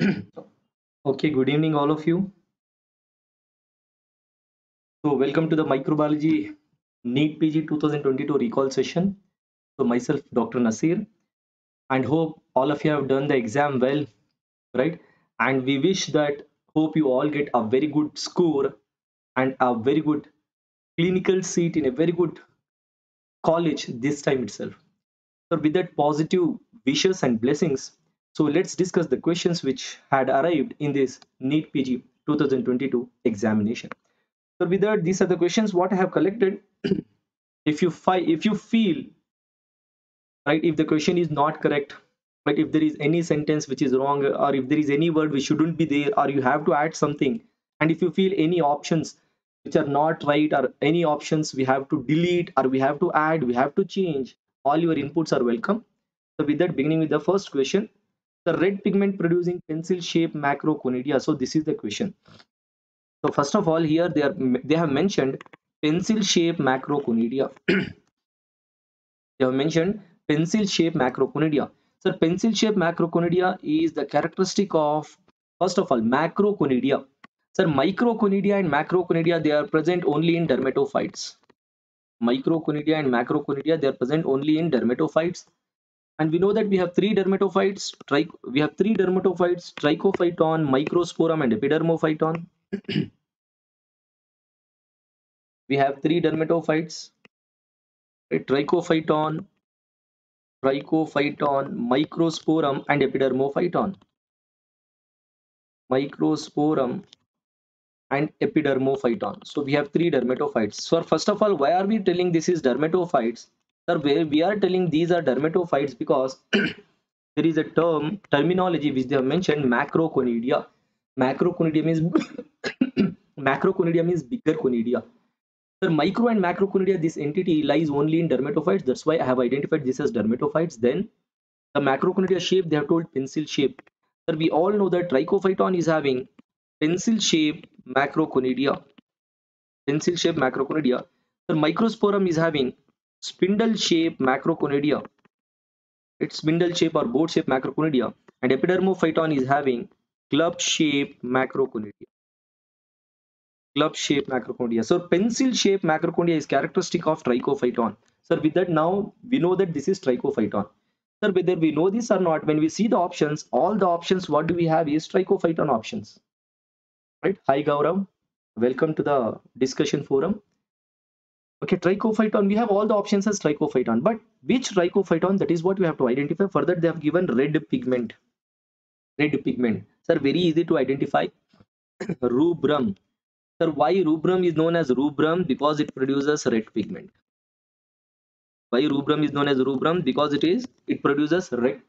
Okay, good evening all of you. So welcome to the Microbiology NEET PG 2022 recall session. So myself Dr. Nasir, and hope all of you have done the exam well, right? And we wish that hope you all get a very good score and a very good clinical seat in a very good college this time itself. So with that positive wishes and blessings, so let's discuss the questions which had arrived in this NEET PG 2022 examination. So with that, these are the questions what I have collected. if you feel right, if the question is not correct, right, if there is any sentence which is wrong, or if there is any word which shouldn't be there, or you have to add something, and if you feel any options which are not right, or any options we have to delete, or we have to add, we have to change, all your inputs are welcome. So with that, beginning with the first question, the red pigment producing pencil shaped macroconidia. So this is the question. So first of all, here they have mentioned pencil shaped macroconidia. They have mentioned pencil shaped macroconidia. So pencil shaped macroconidia is the characteristic of, first of all, macroconidia. Sir, microconidia and macroconidia, they are present only in dermatophytes. Microconidia and macroconidia, they are present only in dermatophytes, and we know that we have three dermatophytes. Trichophyton, microsporum, and epidermophyton. We have three dermatophytes, right? Trichophyton, microsporum, and epidermophyton. So we have three dermatophytes. So first of all, why are we telling this is dermatophytes? Sir, we are telling these are dermatophytes because there is a terminology which they have mentioned, macroconidia. Macroconidia means macroconidia means bigger conidia. Sir, micro and macroconidia, this entity lies only in dermatophytes. That's why I have identified this as dermatophytes. Then the macroconidia shape, they have told pencil shape. Sir, we all know that trichophyton is having pencil shape macroconidia. Sir, microsporum is having spindle shape macroconidia. It's spindle shape or boat shape macroconidia, and epidermophyton is having club shape macroconidia. So pencil shape macroconidia is characteristic of trichophyton. Sir, with that, now we know that this is trichophyton. Sir, whether we know this or not, when we see the options, all the options what do we have is trichophyton options. Right? Hi Gaurav, welcome to the discussion forum. Okay, trichophyton, we have all the options as trichophyton, but which trichophyton, that is what we have to identify. Further, they have given red pigment. Sir, very easy to identify. Rubrum. Sir, why rubrum is known as rubrum? Because it produces red pigment. It produces red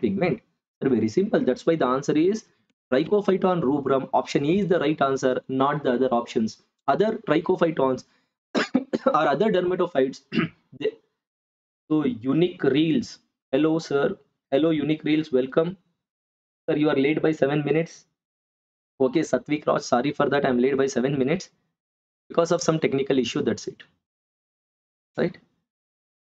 pigment. Sir, very simple. That's why the answer is trichophyton rubrum. Option A is the right answer, not the other options. Other trichophytons or other dermatophytes. So unique reels. Hello sir. Hello unique reels. Welcome. Sir, you are late by 7 minutes. Okay, Satvik Raj, sorry for that. I'm late by 7 minutes because of some technical issue. That's it. Right?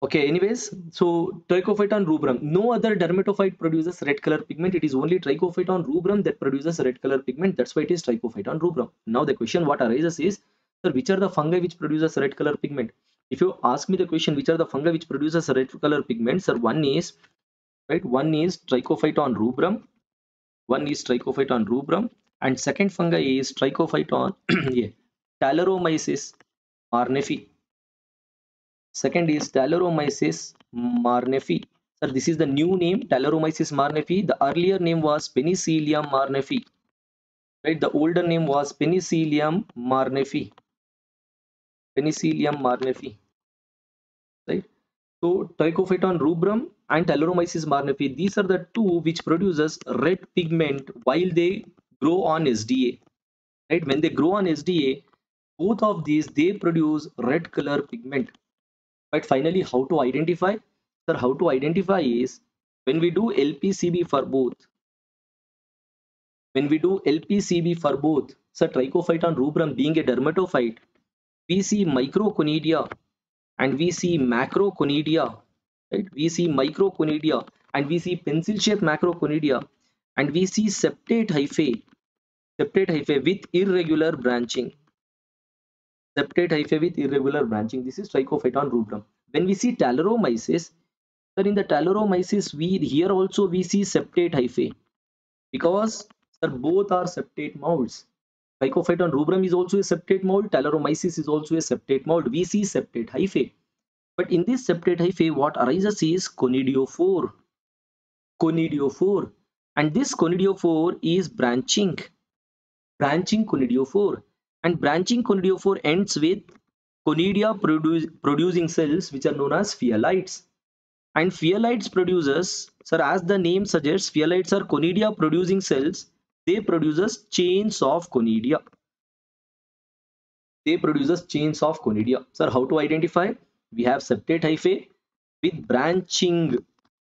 Okay. Anyways, so trichophyton rubrum. No other dermatophyte produces red color pigment. It is only trichophyton rubrum that produces red color pigment. That's why it is trichophyton rubrum. Now the question what arises is, sir, which are the fungi which produces red color pigment? If you ask me the question, which are the fungi which produces red color pigment? Sir, one is right. One is trichophyton rubrum, and second fungi is trichophyton Talaromyces marneffei. Sir, this is the new name, Talaromyces marneffei. The earlier name was Penicillium marneffei. Right, the older name was Penicillium marneffei. Right. So trichophyton rubrum and Talaromyces marneffei, these are the two which produces red pigment while they grow on SDA. Right, when they grow on SDA, both of these they produce red color pigment. But finally, how to identify? Sir, how to identify is when we do LPCB for both. Sir, trichophyton rubrum being a dermatophyte, we see microconidia and we see macroconidia, right? We see microconidia and we see pencil shaped macroconidia. and we see septate hyphae with irregular branching. Septate hyphae with irregular branching. This is Trichophyton rubrum. When we see Talaromyces, sir, in the Talaromyces, here also we see septate hyphae, because sir both are septate moulds. Trichophyton rubrum is also a septate mold. Talaromyces is also a septate mold. We see septate hyphae, but in this septate hyphae, what arises is conidiophore, and this conidiophore is branching conidiophore, and branching conidiophore ends with conidia producing cells, which are known as phaeolites. And phaeolites produces, sir, as the name suggests, phaeolites are conidia producing cells. They produces chains of conidia. Sir, how to identify? We have septate hyphae with branching,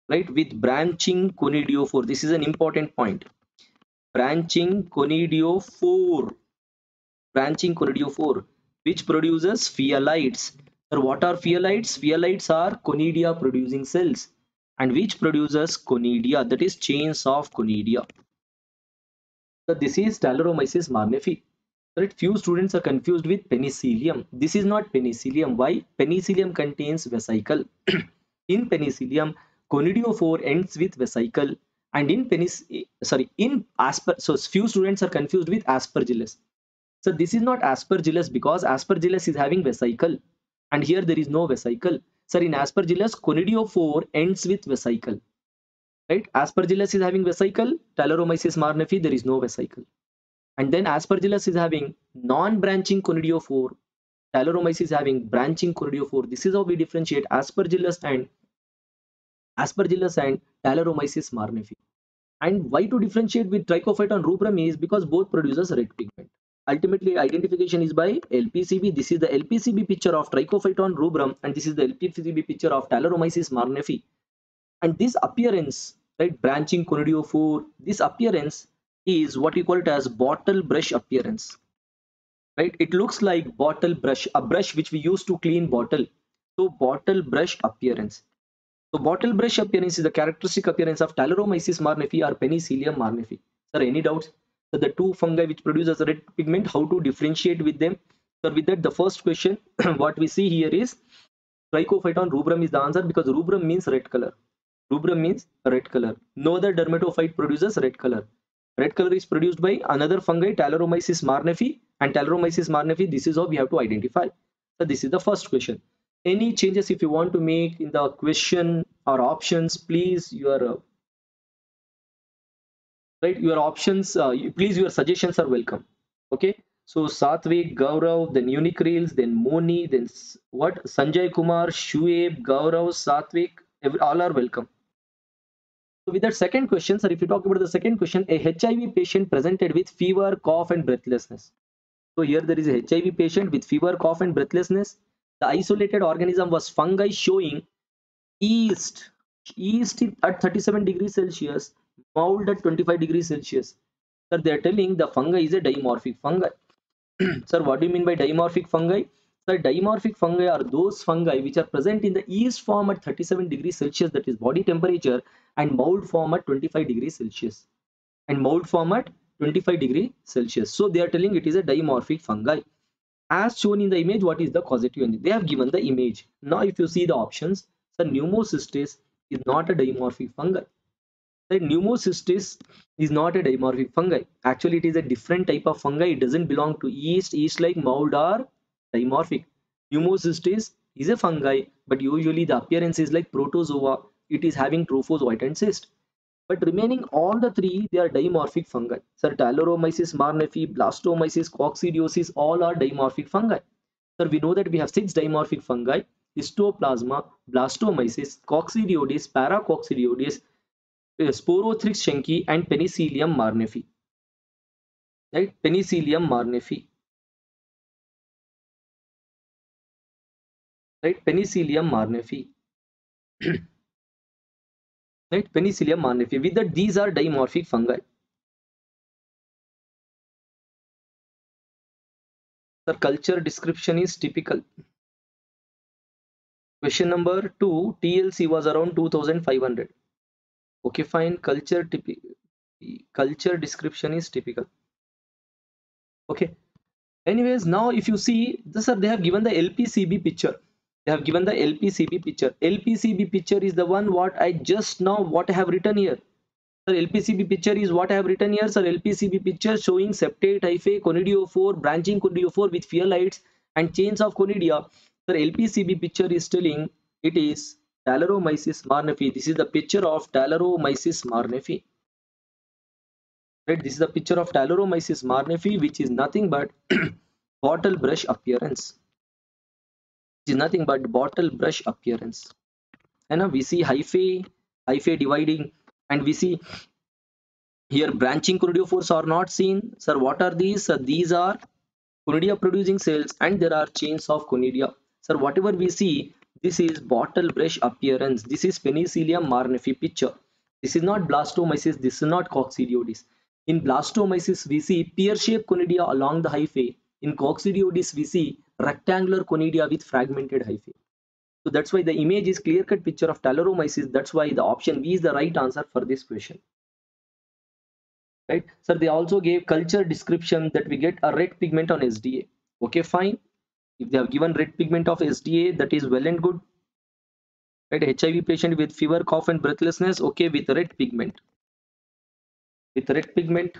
right? With branching conidiophore. This is an important point. Branching conidiophore, which produces phaeolites. Sir, what are phaeolites? Phaeolites are conidia producing cells, and which produces conidia, that is chains of conidia. So this is Talaromyces marneffei. Right? Few students are confused with penicillium. This is not penicillium. Why? Penicillium contains vesicle. In penicillium, conidiophore ends with vesicle, and so few students are confused with Aspergillus. So this is not Aspergillus, because Aspergillus is having vesicle, and here there is no vesicle. Sir, in Aspergillus, conidiophore ends with vesicle. Right, Aspergillus is having vesicle. Talaromyces marneffei, there is no vesicle. And then Aspergillus is having non-branching conidiophore. Talaromyces is having branching conidiophore. This is how we differentiate Aspergillus and Talaromyces marneffei. And why to differentiate with Trichophyton rubrum is because both produces red pigment. Ultimately, identification is by LPCB. This is the LPCB picture of Trichophyton rubrum, and this is the LPCB picture of Talaromyces marneffei. And this appearance, right, branching conidiophore, this appearance is what we call it as bottle brush appearance, right? It looks like bottle brush, a brush which we use to clean bottle. So bottle brush appearance. So bottle brush appearance is the characteristic appearance of Talaromyces marneffei or Penicillium marneffei. Sir, any doubts? So the two fungi which produces red pigment, how to differentiate with them? Sir, with that, the first question, what we see here is Trichophyton rubrum is the answer, because rubrum means red color. No other dermatophyte produces red color. Red color is produced by another fungi, Talaromyces marneffei, and Talaromyces marneffei, this is how we have to identify. So this is the first question. Any changes if you want to make in the question or options, please your suggestions are welcome. Okay, so Satvik, Gaurav, then Unique Reels, then Moni, then what, Sanjay Kumar, Shuaib, Gaurav, Satvik, all are welcome. So with that second question, sir, if you talk about the second question, a HIV patient presented with fever, cough, and breathlessness. So here there is a HIV patient with fever, cough, and breathlessness. The isolated organism was fungi showing yeast at 37 degrees Celsius, mold at 25 degrees Celsius. Sir, they are telling the fungi is a dimorphic fungi. Sir, what do you mean by dimorphic fungi? Sir, dimorphic fungi are those fungi which are present in the yeast form at 37 degrees Celsius, that is body temperature, and mold form at 25 degrees Celsius. So they are telling it is a dimorphic fungi. As shown in the image, what is the causative? They have given the image. Now, if you see the options, sir, pneumocystis is not a dimorphic fungi. Sir, pneumocystis is not a dimorphic fungi. Actually, it is a different type of fungi. It doesn't belong to yeast. Yeast-like mold are dimorphic. Pneumocystis is a fungi, but usually the appearance is like protozoa. It is having trophozoite and cyst. But remaining all the three, they are dimorphic fungi. Sir, Talaromyces marneffei, Blastomyces, Coccidioides, all are dimorphic fungi. Sir, we know that we have six dimorphic fungi: Histoplasma, Blastomyces, Coccidioides, Paracoccidioides, Sporothrix schenki, and Penicillium marneffei. Right? Penicillium marneffei. With that, these are dimorphic fungi. The culture description is typical. Question number 2, TLC was around 2500. Okay, fine. Culture typical. culture description is typical. Okay, anyways, now if you see this, they have given the LPCB picture. They have given the LPCB picture. LPCB picture is the one what I just now what I have written here. Sir, LPCB picture is what I have written here. Sir, LPCB picture showing septate hyphae, conidiophore, branching conidiophore with phyolites and chains of conidia. Sir, LPCB picture is telling it is Talaromyces marneffei. This is the picture of Talaromyces marneffei. Right, this is the picture of Talaromyces marneffei, which is nothing but bottle brush appearance. It is nothing but bottle brush appearance. And now we see hyphae, hyphae dividing. And we see here branching conidiophores are not seen. Sir, what are these? Sir, these are conidia producing cells and there are chains of conidia. Sir, whatever we see, this is bottle brush appearance. This is Penicillium marneffei picture. This is not Blastomyces. This is not Coccidioides. In Blastomyces, we see pear-shaped conidia along the hyphae. In Coccidioides, we see rectangular conidia with fragmented hyphae. So that's why the image is clear-cut picture of Talaromyces. That's why the option B is the right answer for this question. Right? So they also gave culture description that we get a red pigment on SDA. Okay, fine. If they have given red pigment of SDA, that is well and good. Right? HIV patient with fever, cough, and breathlessness. Okay, with red pigment. With red pigment.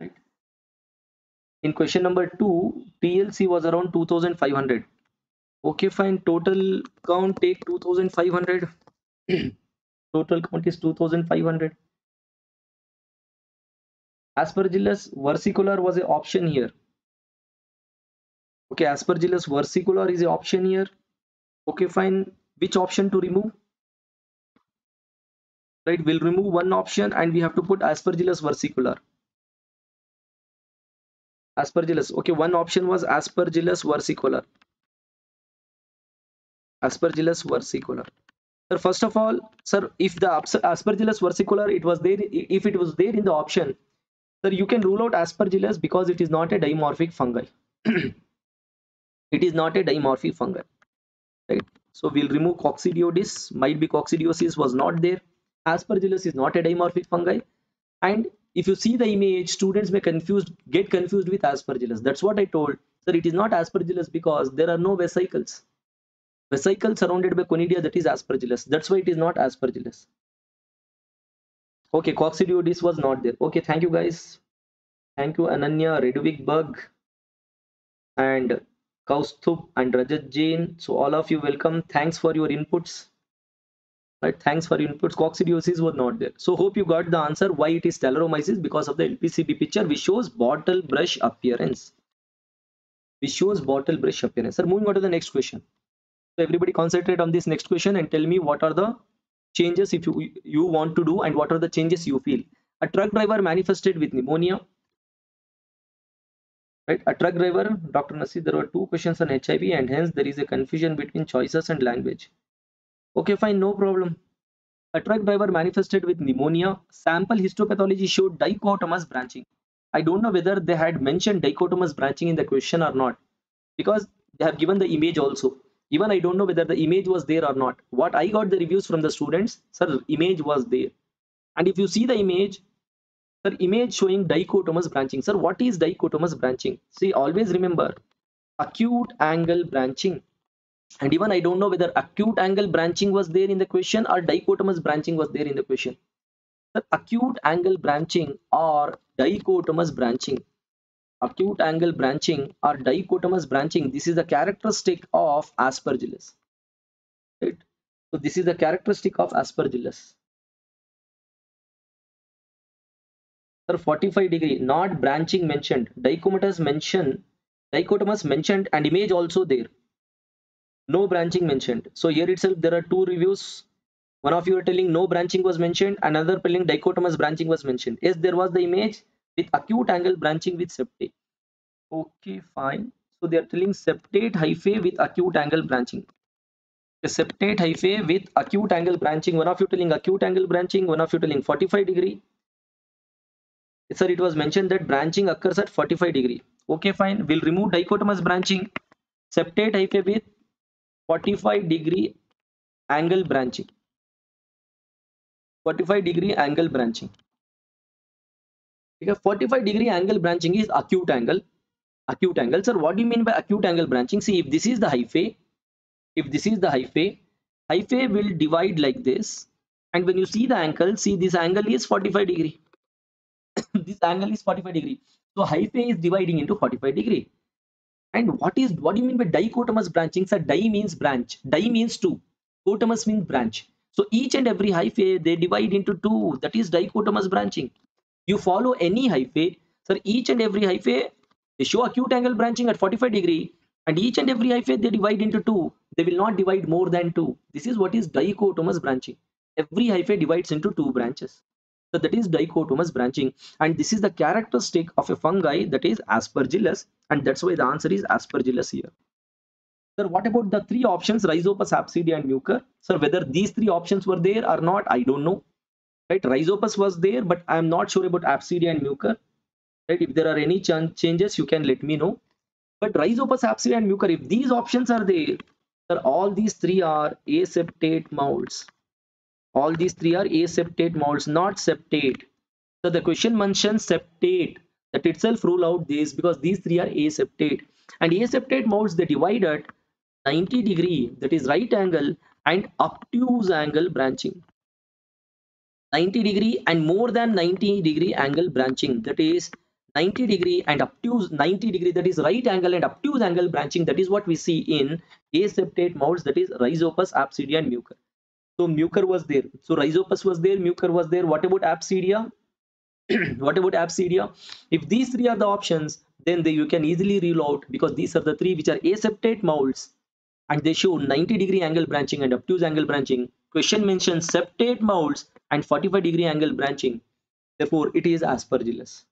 Right? In question number 2, TLC was around 2,500. Okay, fine. Total count take 2,500. Total count is 2,500. Aspergillus versicolor was an option here. Okay, Aspergillus versicolor is an option here. Okay, fine. Which option to remove? Right, we'll remove one option and we have to put Aspergillus versicolor. Aspergillus. Okay, one option was Aspergillus versicolor. Aspergillus versicolor. Sir, first of all, sir, if the Aspergillus versicolor it was there, if it was there in the option, sir, you can rule out Aspergillus because it is not a dimorphic fungi. It is not a dimorphic fungi, right? So we'll remove Coccidioides. Might be Coccidioides was not there. Aspergillus is not a dimorphic fungi, and if you see the image, students may get confused with Aspergillus. That's what I told. Sir, it is not Aspergillus because there are no vesicles. Vesicle surrounded by conidia, that is Aspergillus. That's why it is not Aspergillus. Okay, Coccidioides was not there. Okay, thank you guys. Thank you Ananya, Redovic Bug, and Kaustub and Rajat Jain. So all of you welcome. Thanks for your inputs. Right, thanks for your inputs. Coccidioides was not there. So hope you got the answer why it is Talaromyces, because of the LPCB picture which shows bottle brush appearance. Which shows bottle brush appearance. Sir, moving on to the next question. So everybody concentrate on this next question and tell me what are the changes if you want to do and what are the changes you feel. A truck driver manifested with pneumonia. Right, a truck driver, Dr. Nasi, there were two questions on HIV and hence there is a confusion between choices and language. Okay, fine, no problem. A truck driver manifested with pneumonia. Sample histopathology showed dichotomous branching. I don't know whether they had mentioned dichotomous branching in the question or not, because they have given the image also. Even I don't know whether the image was there or not. What I got the reviews from the students, sir, image was there. And if you see the image, sir, image showing dichotomous branching. Sir, what is dichotomous branching? See, always remember acute angle branching. And even I don't know whether acute angle branching was there in the question or dichotomous branching was there in the question. Sir, acute angle branching or dichotomous branching. Acute angle branching or dichotomous branching, this is the characteristic of Aspergillus, right? So this is the characteristic of Aspergillus. Sir, 45 degree, not branching mentioned, dichotomous mentioned and image also there, no branching mentioned. So here itself there are two reviews. One of you are telling no branching was mentioned, another telling dichotomous branching was mentioned. Yes, there was the image with acute angle branching with septate. Okay, fine. So they are telling septate hyphae with acute angle branching. The septate hyphae with acute angle branching. One of you telling acute angle branching. One of you telling 45 degree. Sir, it was mentioned that branching occurs at 45 degree. Okay, fine. We'll remove dichotomous branching. Septate hyphae with 45 degree angle branching. 45 degree angle branching. ठीक है। 45 degree angle branching is acute angle. Acute angle, sir. What do you mean by acute angle branching? See, if this is the hyphae, hyphae will divide like this. And when you see the angle, see this angle is 45 degree. This angle is 45 degree. So hyphae is dividing into 45 degree. And what do you mean by dichotomous branching? Sir, di means branch. Di means two. Cotomous means branch. So each and every hyphae they divide into two. That is dichotomous branching. You follow any hyphae, sir. Each and every hyphae they show acute angle branching at 45 degree, and each and every hyphae they divide into two. They will not divide more than two. This is what is dichotomous branching. Every hyphae divides into two branches. So that is dichotomous branching, and this is the characteristic of a fungi, that is Aspergillus, and that's why the answer is Aspergillus here. Sir, what about the three options Rhizopus, Absidia, and Mucor? Sir, whether these three options were there or not, I don't know. Right, Rhizopus was there, but I am not sure about Absidia and Mucor. Right, if there are any changes, you can let me know. But Rhizopus, Absidia, and Mucor, if these options are there, sir, all these three are aseptate molds. All these three are aseptate molds, not septate. So the question mentions septate. That itself rule out this because these three are aseptate. And aseptate molds they divide at 90 degree, that is right angle and obtuse angle branching. 90 degree and more than 90 degree angle branching, that is 90 degree and obtuse 90 degree, that is right angle and obtuse angle branching. That is what we see in aseptate molds, that is Rhizopus, Absidia, and Mucor. So Mucor was there. So Rhizopus was there. Mucor was there. What about Absidia? What about Absidia? If these three are the options, then you can easily rule out because these are the three which are aseptate molds, and they show 90 degree angle branching and obtuse angle branching. Question mentions septate molds and 45 degree angle branching. Therefore, it is Aspergillus.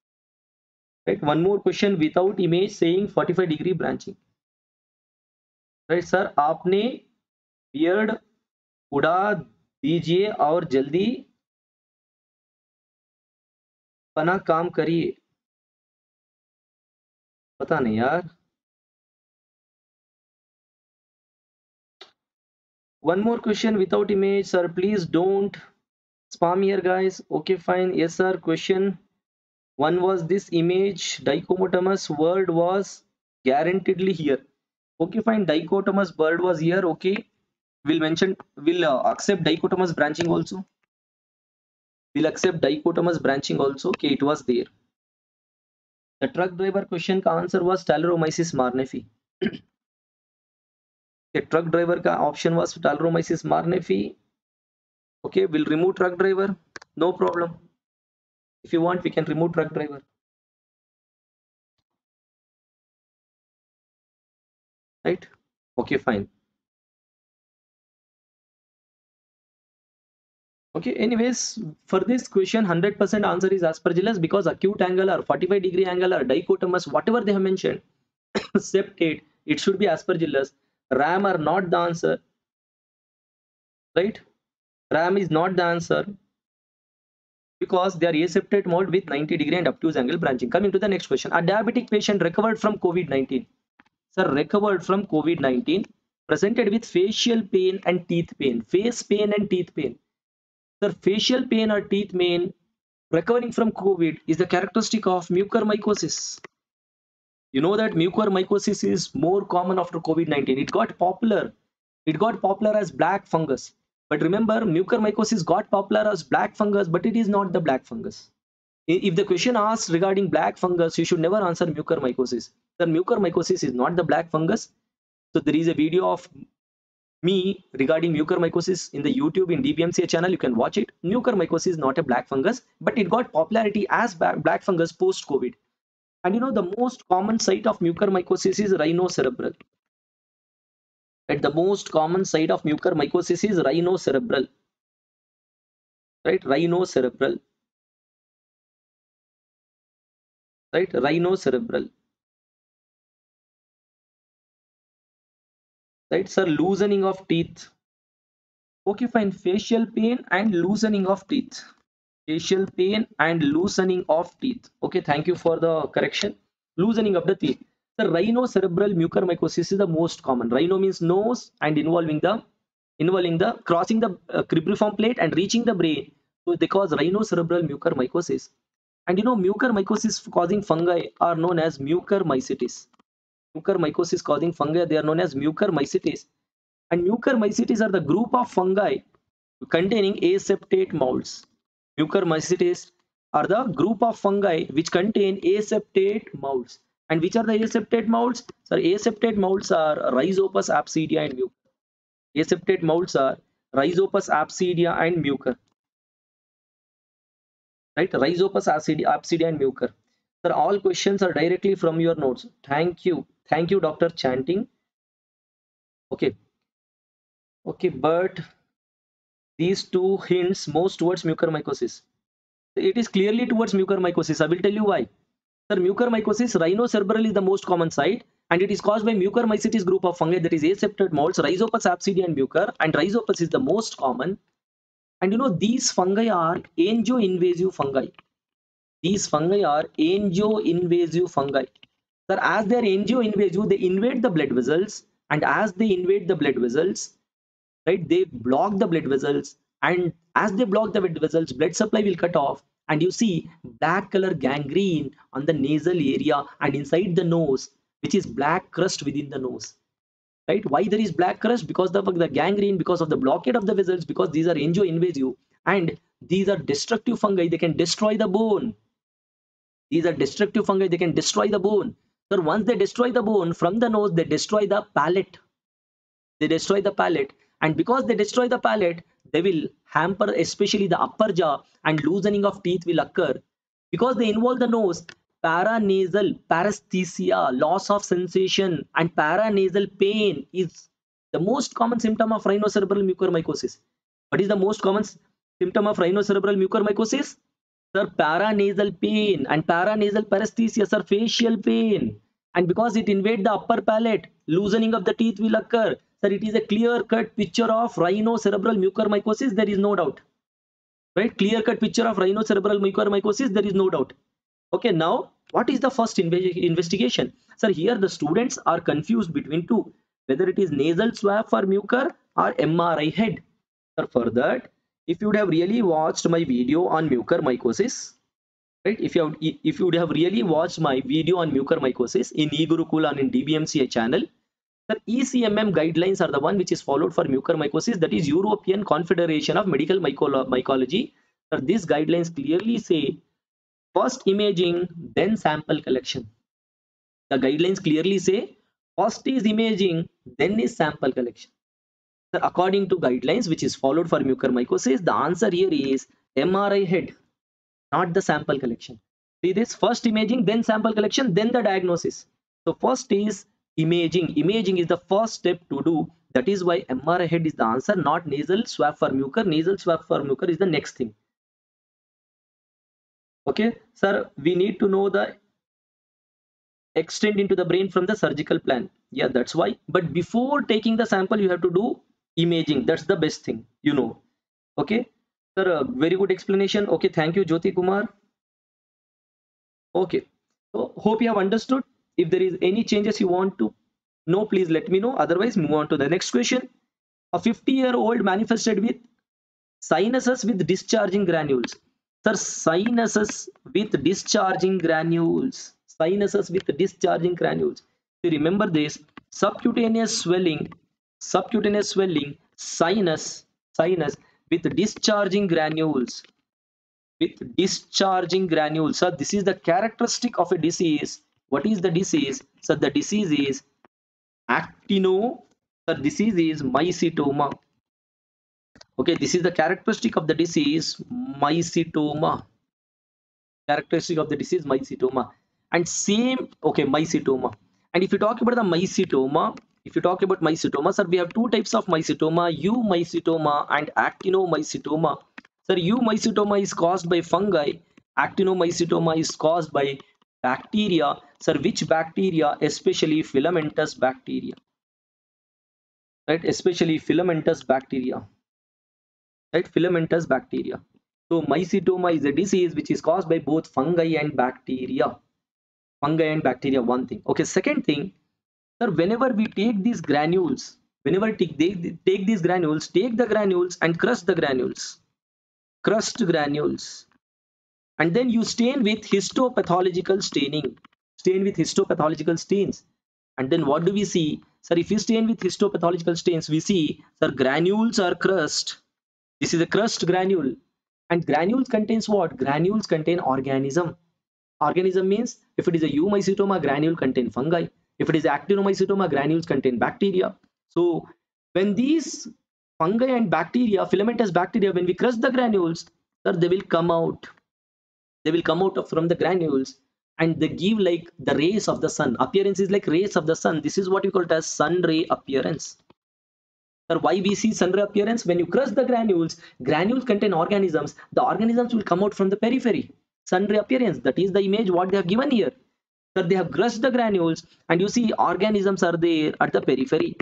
Right. One more question without image saying 45 degree branching. Right, sir. आपने beard उड़ा दीजिए और जल्दी अपना काम करिए। पता नहीं यार। One more question without image, sir. Please don't spam here, guys. Okay, fine. Yes, sir. Question one was this image. Dichotomous word was guaranteedly here. Okay, fine. Dichotomous word was here. Okay. We'll accept dichotomous branching also. We'll accept dichotomous branching also. Okay, it was there. The truck driver question का answer was Talaromyces marneffei. The truck driver का option was Talaromyces marneffei. Okay, we'll remove truck driver. No problem. If you want, we can remove truck driver. Right? Okay, fine. Okay, anyways, for this question 100% answer is Aspergillus because acute angle or 45 degree angle or dichotomous, whatever they have mentioned, septate, it should be Aspergillus. Ram are not the answer, right? Ram is not the answer because they are aseptate mold with 90 degree and obtuse angle branching. Coming to the next question, a diabetic patient recovered from COVID-19, sir, recovered from COVID-19, presented with facial pain and teeth pain, face pain and teeth pain. Sir, facial pain or teeth pain recovering from COVID is the characteristic of mucormycosis. You know that mucormycosis is more common after COVID-19. It got popular. It got popular as black fungus. But remember, mucormycosis got popular as black fungus, but it is not the black fungus. If the question asks regarding black fungus, you should never answer mucormycosis. Sir, mucormycosis is not the black fungus. So there is a video of me regarding mucormycosis in the YouTube in DBMCI channel. You can watch it. Mucormycosis is not a black fungus, but it got popularity as black fungus post COVID. And you know the most common site of mucormycosis is rhinocerebral. Right, the most common site of mucormycosis is rhinocerebral. Right, rhinocerebral. Right, rhinocerebral. Right, sir, loosening of teeth. Okay, fine. Facial pain and loosening of teeth. Facial pain and loosening of teeth. Okay, thank you for the correction. Loosening of the teeth. The rhinocerebral mucormycosis is the most common. Rhino means nose and involving the crossing the cribriform plate and reaching the brain. So they cause rhinocerebral mucormycosis. And you know, mucormycosis causing fungi are known as mucormycetes. Mucormycosis causing fungi, they are known as mucormycetes. And mucormycetes are the group of fungi containing aseptate molds. Mucormycetes are the group of fungi which contain aseptate molds. And which are the aseptate molds? Sir, aseptate molds are Rhizopus, Absidia, and Mucor. Aseptate molds are Rhizopus, Absidia, and Mucor. Right, Rhizopus, Absidia, and Mucor. Sir, all questions are directly from your notes. Thank you, Dr. Chanting. Okay, okay, but these two hints most towards mucormycosis. It is clearly towards mucormycosis. I will tell you why. Sir, mucormycosis, rhinocerebral is the most common site, and it is caused by mucormycetes group of fungi, that is aseptate molds, Rhizopus, Absidia, and Mucor. And Rhizopus is the most common. And you know, these fungi are angio-invasive fungi. These fungi are angio-invasive fungi. Sir, as they are angio-invasive, they invade the blood vessels, and as they invade the blood vessels, right, they block the blood vessels, and as they block the blood vessels, blood supply will cut off, and you see black color gangrene on the nasal area and inside the nose, which is black crust within the nose. Right? Why there is black crust? Because the gangrene, because of the blockade of the vessels, because these are angio-invasive and these are destructive fungi. They can destroy the bone. These are destructive fungi. They can destroy the bone. So once they destroy the bone from the nose, they destroy the palate. They destroy the palate, and because they destroy the palate, they will hamper especially the upper jaw, and loosening of teeth will occur. Because they involve the nose, paranasal paresthesia, loss of sensation, and paranasal pain is the most common symptom of rhinocerebral mucormycosis. What is the most common symptom of rhinocerebral mucormycosis? Sir, paranasal pain and paranasal paresthesia, sir, facial pain. And because it invades the upper palate, loosening of the teeth will occur. Sir, it is a clear-cut picture of rhinocerebral mucormycosis, there is no doubt. Right? Clear-cut picture of rhinocerebral mucormycosis, there is no doubt. Okay, now, what is the first investigation? Sir, here the students are confused between two, whether it is nasal swab for mucor or MRI head. Sir, for that, if you would have really watched my video on mucormycosis, right? If you would have really watched my video on mucormycosis in eGurukul and in DBMCI channel, sir, ECMM guidelines are the one which is followed for mucormycosis, that is European Confederation of Medical Mycology. Sir, these guidelines clearly say first imaging, then sample collection. The guidelines clearly say first is imaging, then is sample collection. Sir, according to guidelines which is followed for mucormycosis, the answer here is MRI head, not the sample collection. See this, first imaging, then sample collection, then the diagnosis. So first is imaging. Imaging is the first step to do. That is why MRI head is the answer, not nasal swab for mucor. Nasal swab for mucor is the next thing. Okay, sir, we need to know the extent into the brain from the surgical plan. Yeah, that's why. But before taking the sample, you have to do imaging. That's the best thing, you know. Okay, sir, very good explanation. Okay, thank you, Jyoti Kumar. Okay, so hope you have understood. If there is any changes you want to know, please let me know. Otherwise, move on to the next question. A 50-year-old manifested with sinuses with discharging granules. Sir, sinuses with discharging granules. Sinuses with discharging granules. You remember this: subcutaneous swelling, sinus with discharging granules. With discharging granules. Sir, this is the characteristic of a disease. What is the disease? Sir, the disease is mycetoma. Okay, this is the characteristic of the disease, mycetoma. Characteristic of the disease, mycetoma. And same, okay, mycetoma. And if you talk about the mycetoma, sir, we have two types of mycetoma, eumycetoma and actinomycetoma. Sir, eumycetoma is caused by fungi, actinomycetoma is caused by bacteria. Sir, which bacteria? Especially filamentous bacteria, right? Especially filamentous bacteria, right? Filamentous bacteria. So mycetoma is a disease which is caused by both fungi and bacteria. One thing. Okay, second thing, sir, whenever we take these granules, whenever take these granules, take the granules and crush the granules. Crushed granules, and then you stain with histopathological staining. Stain with histopathological stains, and then what do we see? Sir, if we stain with histopathological stains, we see, sir, granules or crust. This is a crust granule, and granules contains what? Granules contain organism. Organism means if it is a eumycetoma, granule contain fungi. If it is actinomycetoma, granules contain bacteria. So when these fungi and bacteria, filamentous bacteria, when we crush the granules, sir, they will come out. They will come out from the granules, and they give like the rays of the sun. Appearance is like rays of the sun. This is what we call it as sun ray appearance. Sir, why we see sun ray appearance? When you crush the granules, granules contain organisms. The organisms will come out from the periphery. Sun ray appearance. That is the image what they have given here. Sir, they have crushed the granules, and you see organisms are there at the periphery.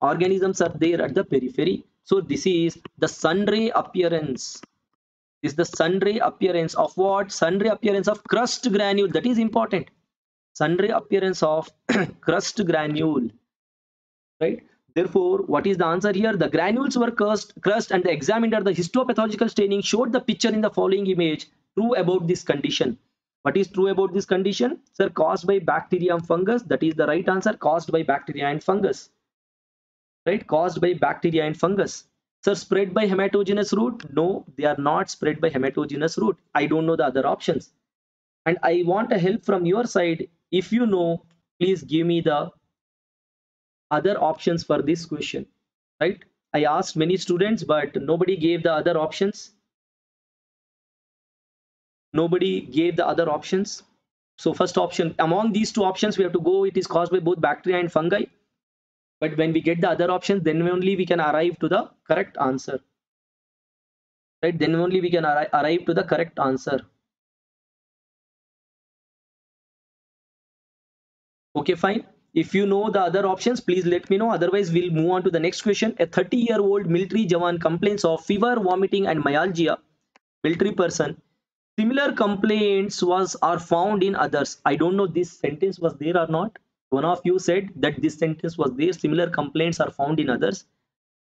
Organisms are there at the periphery. So this is the sun ray appearance. Is the sun ray appearance of what? Sun ray appearance of crust granule. That is important. Sun ray appearance of crust granule, right? Therefore, what is the answer here? The granules were crust, and the examined the histopathological staining showed the picture in the following image. True about this condition. What is true about this condition? Sir, caused by bacteria and fungus. That is the right answer. Caused by bacteria and fungus, right? Caused by bacteria and fungus. Sir, spread by hematogenous route? No, they are not spread by hematogenous route. I don't know the other options, and I want a help from your side. If you know, please give me the other options for this question, right? I asked many students, but nobody gave the other options. Nobody gave the other options. So first option, among these two options we have to go, it is caused by both bacteria and fungi. But when we get the other options, then only we can arrive to the correct answer, right? Then only we can arrive to the correct answer. Okay, fine. If you know the other options, please let me know. Otherwise, we'll move on to the next question. A 30-year-old military jawan complains of fever, vomiting, and myalgia. Military person. Similar complaints are found in others. I don't know this sentence was there or not. One of you said that this sentence was there. Similar complaints are found in others.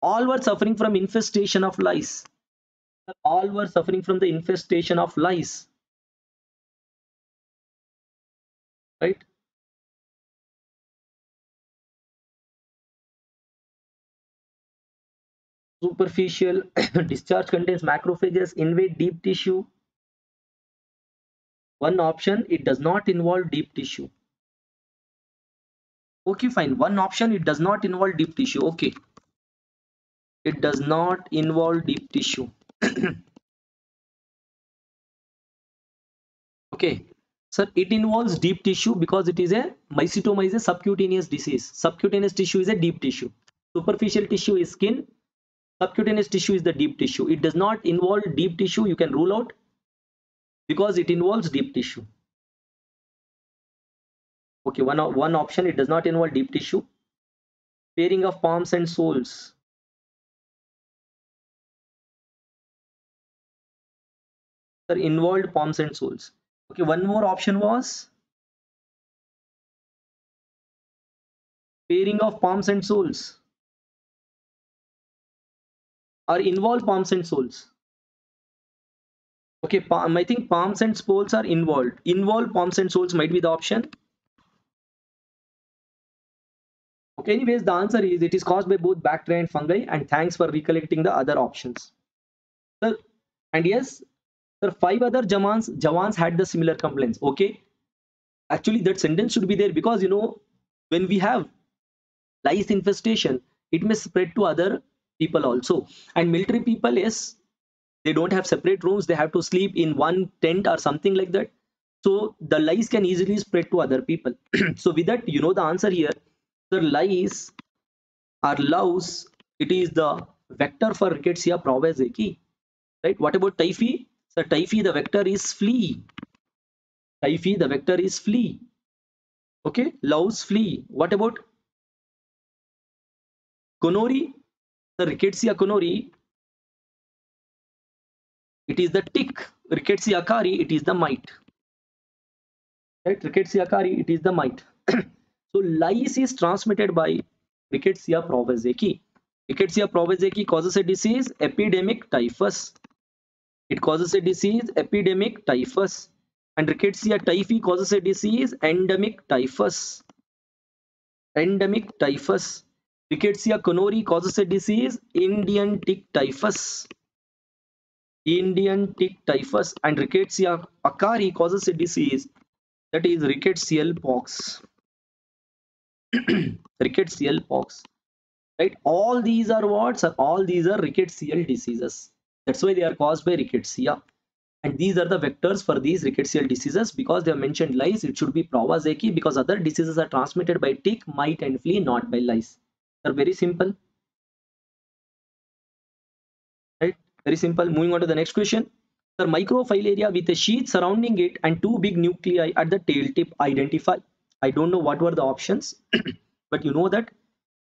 All were suffering from infestation of lice. All were suffering from the infestation of lice, right? Superficial discharge contains macrophages, invade deep tissue. One option, it does not involve deep tissue. Okay, fine. One option, it does not involve deep tissue. Okay, it does not involve deep tissue. Okay, sir, it involves deep tissue because it is a mycetoma is a subcutaneous disease. Subcutaneous tissue is a deep tissue. Superficial tissue is skin. Subcutaneous tissue is the deep tissue. It does not involve deep tissue. You can rule out because it involves deep tissue. Okay, one option, it does not involve deep tissue. Pairing of palms and soles. Sir, involved palms and soles. Okay, one more option was pairing of palms and soles or involved palms and soles. Okay, I think palms and soles are involved. Involved palms and soles might be the option. Okay, anyways, the answer is it is caused by both bacteria and fungi, and thanks for recollecting the other options, sir. And yes, sir, 5 other jawans had the similar complaints. Okay, actually that sentence should be there, because you know, when we have lice infestation, it may spread to other people also. And military people, yes, they don't have separate rooms. They have to sleep in one tent or something like that. So the lice can easily spread to other people. So with that, you know the answer here. Sir, lice or louse, it is the vector for Rickettsia provezeki, right? What about typhi? Sir, typhi, the vector is flea. Typhi, the vector is flea. Okay, louse, flea. What about gonorrhea? The Rickettsia gonorrhea, it is the tick. Rickettsia akari, it is the mite, right? Rickettsia akari, it is the mite. So lice is transmitted by Rickettsia provezeki. Rickettsia provezeki causes a disease, epidemic typhus. It causes a disease epidemic typhus, and Rickettsia typhi causes a disease endemic typhus. Endemic typhus. Rickettsia cholerae causes a disease Indian tick typhus. Indian tick typhus. And Rickettsia akari causes a disease that is rickettsial pox. Rickettsial pox. Right? All these are what? All these are rickettsial diseases. That's why they are caused by Rickettsia, and these are the vectors for these rickettsial diseases. Because they are mentioned lice, it should be Pravazeki, because other diseases are transmitted by tick, mite and flea, not by lice. They're very simple, right? Very simple. Moving on to the next question. Sir, microfilaria with a sheath surrounding it and two big nuclei at the tail tip, identify. I don't know what were the options, but you know that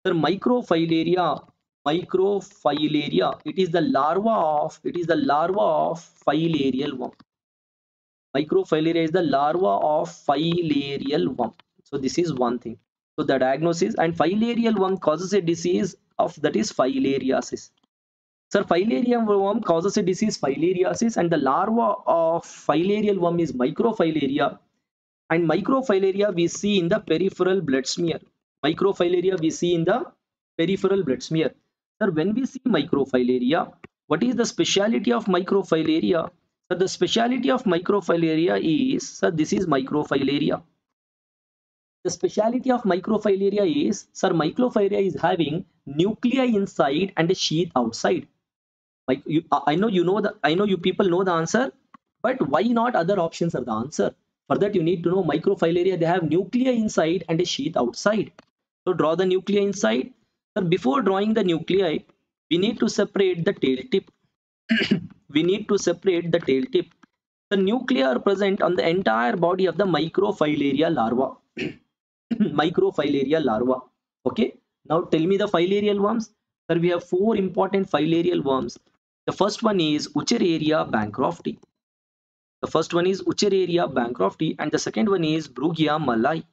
sir, microfilaria, it is the larva of filarial worm. Microfilaria is the larva of filarial worm. So this is one thing. So the diagnosis, and filarial worm causes a disease of, that is filariasis. Sir, filarial worm causes a disease filariasis, and the larva of filarial worm is microfilaria, and microfilaria we see in the peripheral blood smear. Microfilaria we see in the peripheral blood smear. Sir, when we see microfilaria, what is the speciality of microfilaria? Sir, the speciality of microfilaria is, sir, this is microfilaria. The speciality of microfilaria is, sir, microfilaria is having nuclei inside and a sheath outside. I know you people know the answer, but why not other options are the answer? For that you need to know microfilaria, they have nuclei inside and a sheath outside. So draw the nuclei inside. Sir, before drawing the nuclei, we need to separate the tail tip. We need to separate the tail tip. The nuclei are present on the entire body of the microfilaria larva. Microfilaria larva. Okay. Now tell me the filarial worms. Sir, we have four important filarial worms. The first one is Wuchereria bancrofti. The first one is Wuchereria bancrofti, and the second one is Brugia malayi.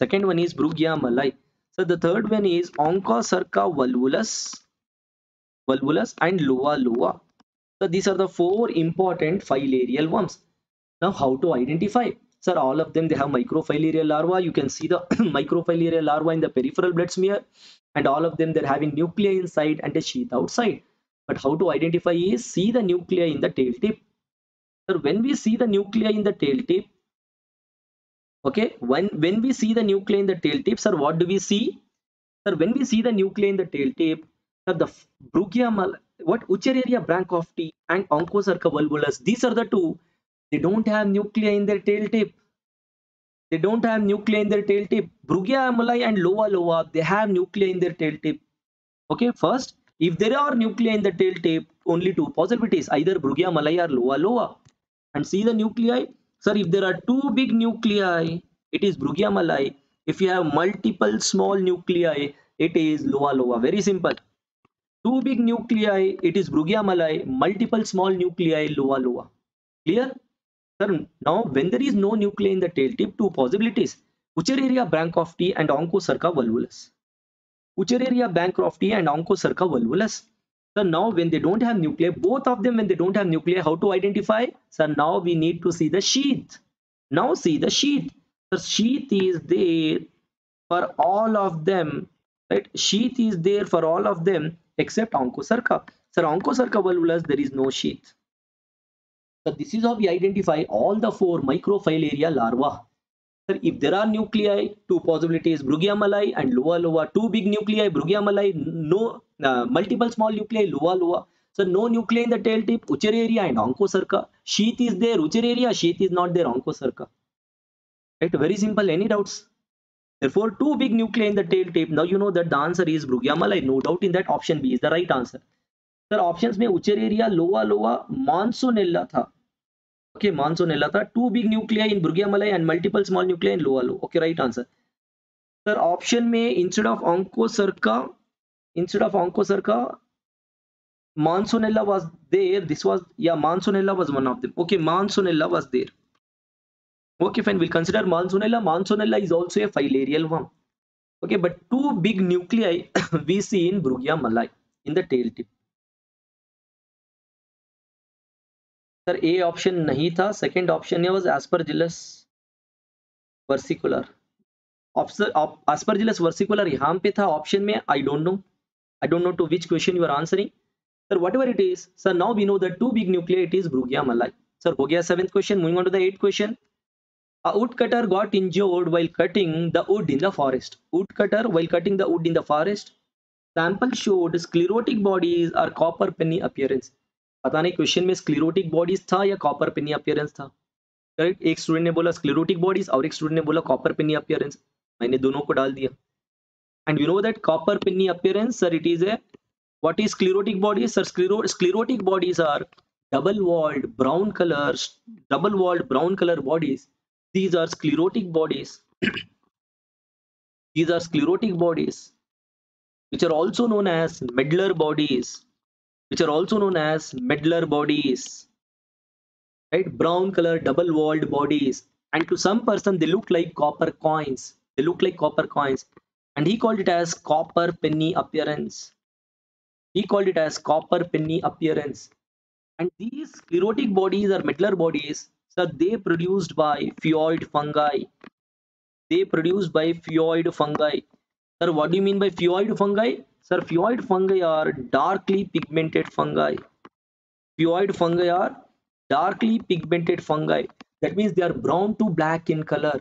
Second one is Brugia malayi. So the third one is Onchocerca volvulus and Loa loa. So these are the four important filarial worms. Now how to identify? Sir, all of them, they have microfilaria larva. You can see the microfilaria larva in the peripheral blood smear, and all of them, they're having nuclei inside and a sheath outside. But how to identify is, see the nuclei in the tail tip. Sir, when we see the nuclei in the tail tip, okay, when we see the nuclei in the tail tip, sir, what do we see? Sir, when we see the nuclei in the tail tip, sir, the Brugia malayi, what Wuchereria bancrofti and Onchocerca volvulus, these are the two, they don't have nuclei in their tail tip. They don't have nuclei in their tail tip. Brugia malayi and Loa loa, they have nuclei in their tail tip. Okay, first, if there are nuclei in the tail tip, only two possibilities, either Brugia malayi or Loa loa. And see the nuclei. Sir, if there are two big nuclei, it is Brugia malayi. If you have multiple small nuclei, it is Loa loa. Very simple. Two big nuclei, it is Brugia malayi. Multiple small nuclei, Loa loa. Clear? Sir, now when there is no nuclei in the tail tip, two possibilities. Wuchereria bancrofti and Onchocerca volvulus. Wuchereria bancrofti and Onchocerca volvulus. So now when they don't have nuclei, both of them when they don't have nuclei, how to identify? So now we need to see the sheath. Now see the sheath. The sheath is there for all of them, right? Sheath is there for all of them except Onchocerca. Sir, Onchocerca volvulus, there is no sheath. So this is how we identify all the four microfilaria larvae. Sir, if there are nuclei, two possibilities, Brugia malayi and Loa loa. Two big nuclei, Brugia malayi, no multiple small nuclei, Loa loa. So no nuclei in the tail tip, Wuchereria and Onchocerca. Sheath is there, Wuchereria. Sheath is not there, Onchocerca. Right? Very simple. Any doubts? Therefore, two big nuclei in the tail tip. Now you know that the answer is Brugia malayi. No doubt in that. Option B is the right answer. Sir, options में Wuchereria, Loa loa, Mansonella था. Okay, Mansonella था. Two big nuclei in Brugia malayi and multiple small nuclei in Loa loa. Okay, right answer. Sir, option में instead of Onchocerca, Mansonella was there. Mansonella was one of them. Okay, Mansonella was there. Okay, fine. We'll consider Mansonella. Mansonella is also a filarial worm. Okay, but two big nuclei we see in Brugia malayi in the tail tip. Sir A option नहीं था, second option है Aspergillus versicolor. Aspergillus versicolor यहाँ पे था option में। I don't know to which question you are answering sir, whatever it is sir, now we know the two big nuclear, it is Brugia malayi. Sir हो गया 7th question. Moving on to the 8th question. A woodcutter got injured while cutting the wood in the forest. Woodcutter while cutting the wood in the forest. Sample showed sclerotic bodies or copper penny appearance. पता नहीं question में sclerotic bodies था या copper penny appearance था। Correct, एक student ने बोला sclerotic bodies और एक स्टूडेंट ने बोला copper penny appearance। मैंने दोनों को डाल दिया। And you know that copper penny appearance, sir, it is a what is sclerotic bodies? Sir, sclerotic bodies are double-walled brown color, bodies. These are sclerotic bodies. These are sclerotic bodies, which are also known as medular bodies, right? Brown color, double-walled bodies, and to some person they look like copper coins. And he called it as copper penny appearance. And these sclerotic bodies are medular bodies. Sir, they produced by phaeoid fungi. Sir, what do you mean by phaeoid fungi? Sir, phaeoid fungi are darkly pigmented fungi. That means they are brown to black in color.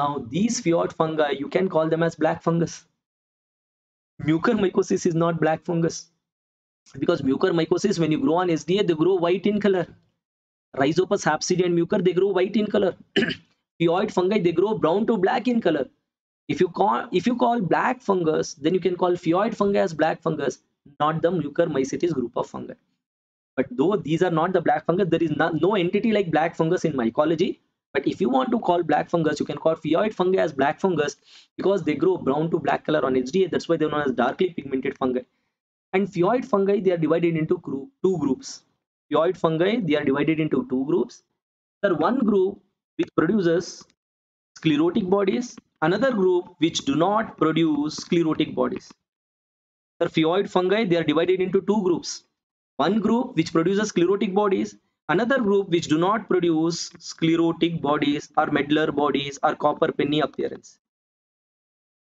Now, these phaeoid fungi, you can call them as black fungus. Mucormycosis is not black fungus, because mucormycosis, when you grow on SDA, they grow white in color. Rhizopus, Absidia and Mucor, they grow white in color. Phaeoid fungi, they grow brown to black in color. If you call black fungus, then you can call phaeoid fungi as black fungus, not the Mucormycetes group of fungi. But though these are not the black fungus, there is no entity like black fungus in mycology. But if you want to call black fungus, you can call phaeoid fungi as black fungus, because they grow brown to black color on HDA. That's why they are known as darkly pigmented fungi. And phaeoid fungi, they are divided into two groups. Sir, one group which produces sclerotic bodies, another group which do not produce sclerotic bodies. Sir, phaeoid fungi, they are divided into two groups. One group which produces sclerotic bodies, another group which do not produce sclerotic bodies or medular bodies or copper penny appearance.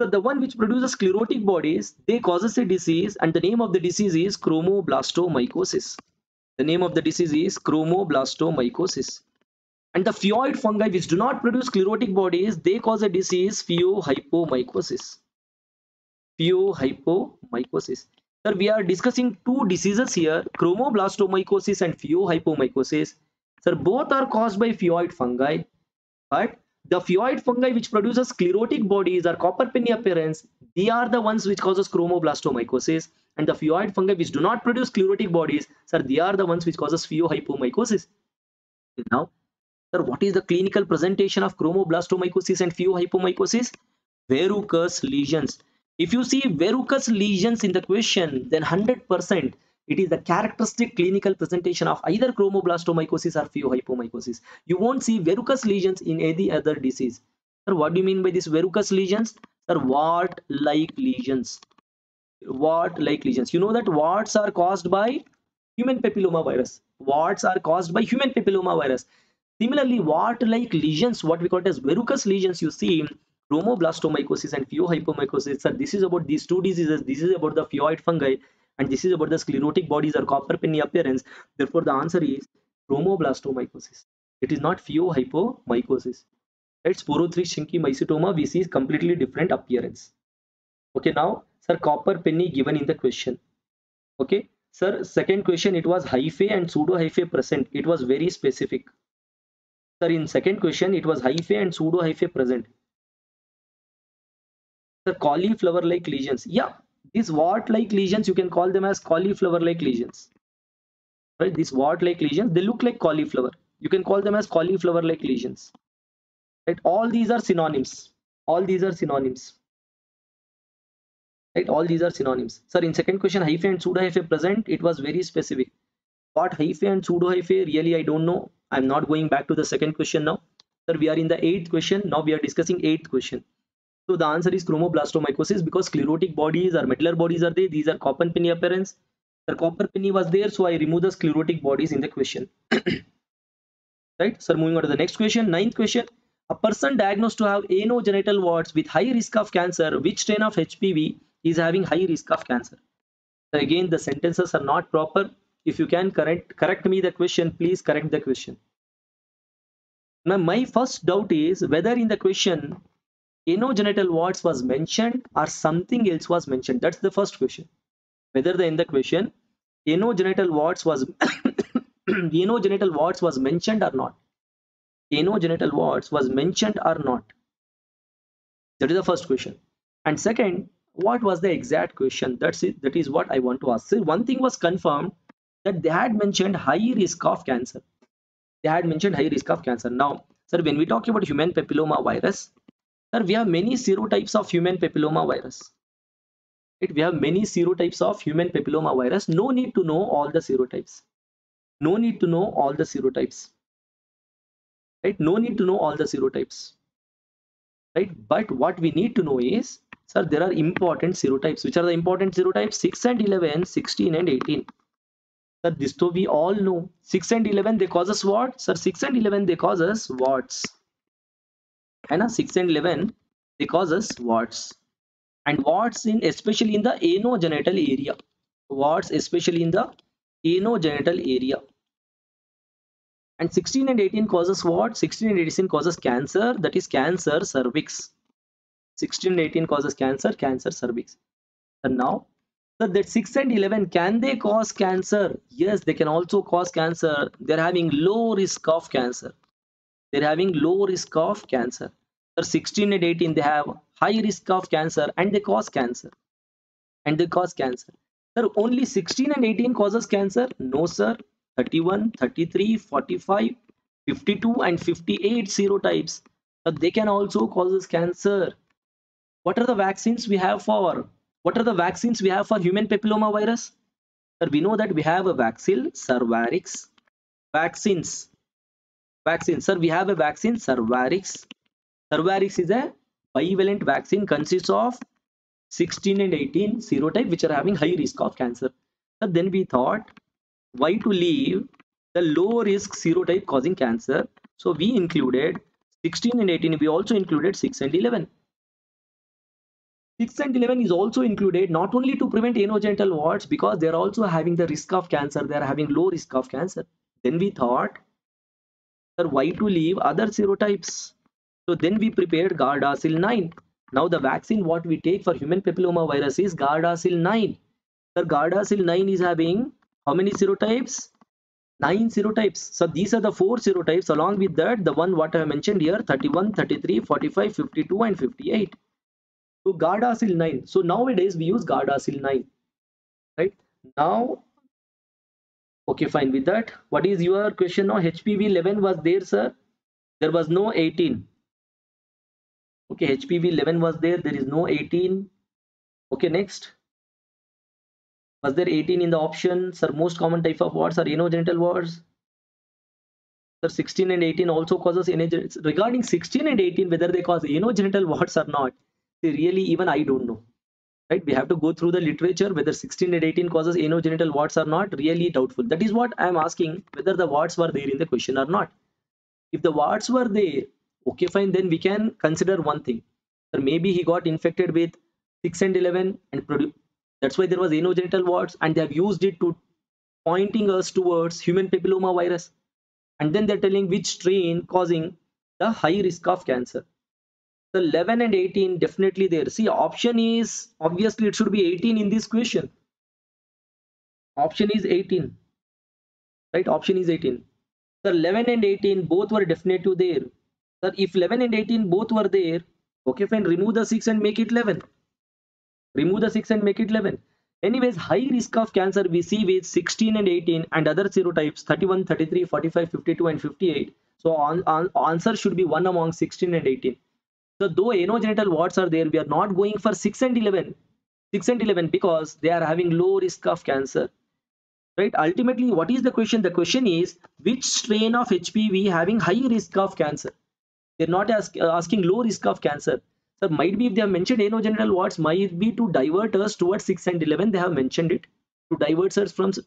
So the one which produces sclerotic bodies, they causes a disease, and the name of the disease is Chromoblastomycosis. And the phaeoid fungi which do not produce sclerotic bodies, they cause a disease, Phaeohyphomycosis. Sir, we are discussing two diseases here, Chromoblastomycosis and Phaeohyphomycosis. Sir, both are caused by phaeoid fungi, but the phaeoid fungi which produces sclerotic bodies or copper penny appearance, they are the ones which causes Chromoblastomycosis. And the phaeoid fungi which do not produce sclerotic bodies, sir, they are the ones which causes Phaeohyphomycosis. Now, sir, what is the clinical presentation of Chromoblastomycosis and Phaeohyphomycosis? Verrucous lesions. If you see verrucous lesions in the question, then 100% it is the characteristic clinical presentation of either Chromoblastomycosis or Phaeohyphomycosis. You won't see verrucous lesions in any other disease. Sir, what do you mean by these verrucous lesions? Sir, wart-like lesions. You know that warts are caused by human papilloma virus. Similarly, wart-like lesions, what we call it as verrucous lesions, you see in Chromoblastomycosis and Phaeohyphomycosis. Sir, this is about these two diseases. This is about the phaeoid fungi, and this is about the sclerotic bodies or copper penny appearance. Therefore, the answer is Chromoblastomycosis. It is not Phaeohyphomycosis. Right? Sporothrichomycetoma, we see completely different appearance. Okay, now. Sir, copper penny given in the question. Okay, sir, second question, it was hyphae and pseudo hyphae present. It was very specific. Sir, in second question, it was hyphae and pseudo hyphae present. Sir, cauliflower like lesions. Yeah, these wart like lesions, you can call them as cauliflower like lesions. Right, these wart like lesions, they look like cauliflower. You can call them as cauliflower like lesions. Right, all these are synonyms. Right, all these are synonyms. Sir, in second question, hyphae and pseudo hyphae present. It was very specific. What hyphae and pseudo hyphae? Really, I don't know. I'm not going back to the second question now. Sir, we are in the 8th question. Now we are discussing 8th question. So the answer is Chromoblastomycosis, because sclerotic bodies or medular bodies are there. These are copper penny appearance. Sir, copper penny was there, so I removed the sclerotic bodies in the question. Right, sir. Moving on to the next question. Ninth question. A person diagnosed to have anogenital warts with high risk of cancer, which strain of HPV is having high risk of cancer? So again, the sentences are not proper. If you can correct me the question, please correct the question. Now, my first doubt is whether in the question anogenital warts was mentioned or something else was mentioned. That's the first question. Whether in the question anogenital warts was mentioned or not. Anogenital warts was mentioned or not. That is the first question. And second, what was the exact question? That's it. That is what I want to ask. So one thing was confirmed, that they had mentioned high risk of cancer. They had mentioned high risk of cancer. Now, sir, when we talk about human papilloma virus, sir, we have many serotypes of human papilloma virus. Right? We have many serotypes of human papilloma virus. No need to know all the serotypes. No need to know all the serotypes. Right? No need to know all the serotypes. Right? But what we need to know is, sir, there are important serotypes. Which are the important serotypes? 6 and 11, 16 and 18. Sir, this too we all know. 6 and 11, they cause us what? Sir, 6 and 11, they cause us warts. Hai na? 6 and 11, they cause us warts. And warts in, especially in the anogenital area. Warts especially in the anogenital area. And 16 and 18 causes what? 16 and 18 causes cancer, that is cancer cervix. 16 and 18 causes cancer cervix. And now, so that 6 and 11, can they cause cancer? Yes, they can also cause cancer. They're having low risk of cancer. They're having low risk of cancer. So 16 and 18, they have high risk of cancer and they cause cancer. And they cause cancer. So only 16 and 18 causes cancer? No, sir. 31, 33, 45, 52 and 58 serotypes, but they can also cause cancer. What are the vaccines we have for? What are the vaccines we have for human papilloma virus? Sir, we know that we have a vaccine, Cervarix. Vaccines. Sir, we have a vaccine, Cervarix. Cervarix is a bivalent vaccine, consists of 16 and 18 serotype which are having high risk of cancer. Sir, then we thought, why to leave the low risk serotype causing cancer? So we included 16 and 18. We also included 6 and 11. 6 and 11 is also included not only to prevent anogenital warts, because they are also having the risk of cancer. They are having low risk of cancer. Then we thought, sir, why to leave other serotypes? So then we prepared Gardasil 9. Now the vaccine what we take for human papilloma virus is Gardasil 9. Sir, Gardasil 9 is having how many serotypes? 9 serotypes. So these are the 4 serotypes. Along with that, the one what I have mentioned here, 31, 33, 45, 52, and 58. So Gardasil 9. So nowadays we use Gardasil 9. Right? Now, okay, fine with that. What is your question now? HPV 11 was there, sir. There was no 18. Okay, HPV 11 was there. There is no 18. Okay, next. Was there 18 in the option? Sir, most common type of warts are anogenital warts. Sir, 16 and 18 also causes anogenital. Regarding 16 and 18, whether they cause anogenital warts or not, really even I don't know. Right? We have to go through the literature whether 16 and 18 causes anogenital warts or not. Really doubtful. That is what I am asking, whether the warts were there in the question or not. If the warts were there, okay, fine. Then we can consider one thing. Sir, maybe he got infected with 6 and 11 and produced. That's why there was anogenital warts, and they have used it to pointing us towards human papilloma virus. And then they're telling which strain causing the high risk of cancer. So 11 and 18 definitely there. See, option is, obviously it should be 18 in this question. Option is 18. Right, option is 18. So 11 and 18 both were definitely there. So if 11 and 18 both were there, okay fine, remove the 6 and make it 11. Remove the 6 and make it 11. Anyways, high risk of cancer we see with 16 and 18 and other serotypes 31, 33, 45, 52 and 58. So answer should be one among 16 and 18. So though anogenital warts are there, we are not going for 6 and 11. 6 and 11 because they are having low risk of cancer. Right? Ultimately, what is the question? The question is, which strain of HPV having high risk of cancer? They're not asking low risk of cancer. Sir, might be if they have mentioned anogenital warts, might be to divert us towards 6 and 11, they have mentioned it. to divert us from to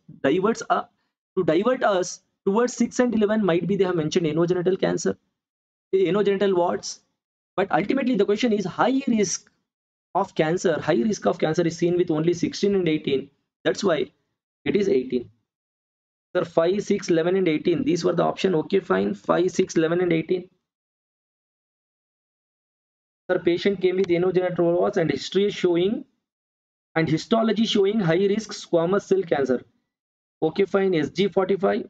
divert us towards 6 and 11 might be they have mentioned anogenital cancer, anogenital warts. But ultimately the question is, high risk of cancer is seen with only 16 and 18. That's why it is 18. Sir, 5, 6, 11 and 18. These were the option. Okay, fine. 5, 6, 11 and 18. Sir, patient came with anogenital warts and histology showing high risk squamous cell cancer. Okay, fine. SG45.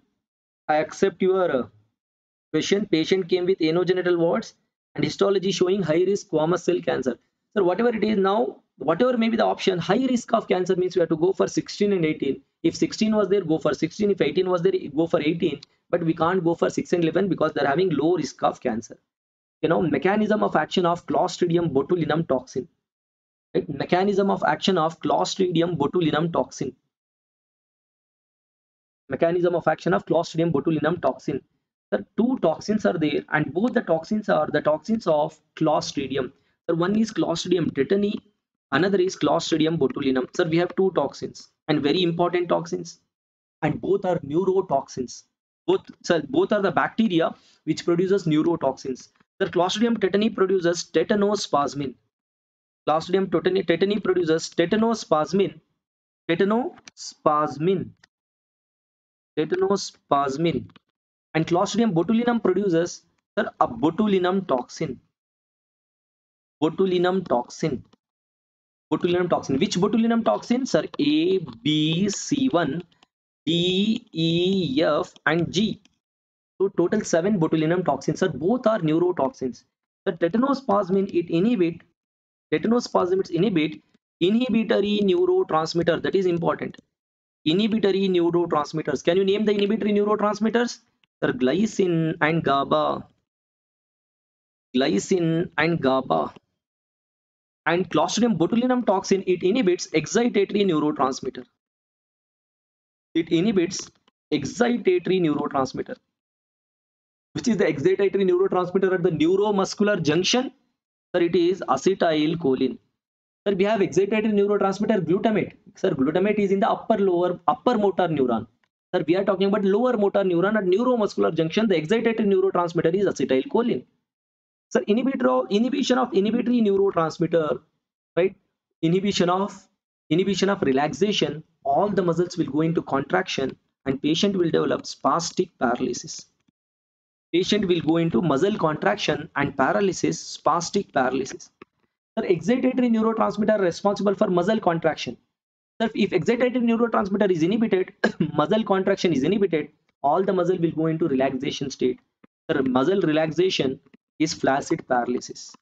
I accept your question. Patient came with anogenital warts and histology showing high risk squamous cell cancer. Sir, whatever it is now, whatever may be the option, high risk of cancer means we have to go for 16 and 18. If 16 was there, go for 16. If 18 was there, go for 18. But we can't go for 6 and 11 because they're having low risk of cancer. You know, mechanism of action of Clostridium botulinum toxin. Right? Mechanism of action of Clostridium botulinum toxin. Mechanism of action of Clostridium botulinum toxin. Sir, two toxins are there, and both the toxins are the toxins of Clostridium. Sir, one is Clostridium tetani, another is Clostridium botulinum. Sir, we have two toxins and very important toxins, and both are neurotoxins. Both are the bacteria which produces neurotoxins. Sir, Clostridium tetani produces tetanospasmin. Clostridium tetani produces tetanospasmin. Tetanospasmin. And Clostridium botulinum produces, sir, a botulinum toxin. Botulinum toxin. Which botulinum toxin? Sir, A, B, C1, D, E, F, and G. So total 7 botulinum toxins. Sir, both are neurotoxins. The tetanospasmin, it inhibits inhibitory neurotransmitter. That is important. Inhibitory neurotransmitters. Can you name the inhibitory neurotransmitters? Sir, glycine and GABA. And Clostridium botulinum toxin, it inhibits excitatory neurotransmitter. Which is the excitatory neurotransmitter at the neuromuscular junction? Sir, it is acetylcholine. Sir, we have excitatory neurotransmitter glutamate. Sir, glutamate is in the upper motor neuron. Sir, we are talking about lower motor neuron at neuromuscular junction. The excitatory neurotransmitter is acetylcholine. Sir, inhibition of inhibitory neurotransmitter, right? Inhibition of relaxation. All the muscles will go into contraction, and patient will develop spastic paralysis. Patient will go into muscle contraction and paralysis, spastic paralysis. Sir, excitatory neurotransmitter responsible for muscle contraction. Sir, if excitatory neurotransmitter is inhibited, muscle contraction is inhibited. All the muscle will go into relaxation state. Sir, muscle relaxation is flaccid paralysis.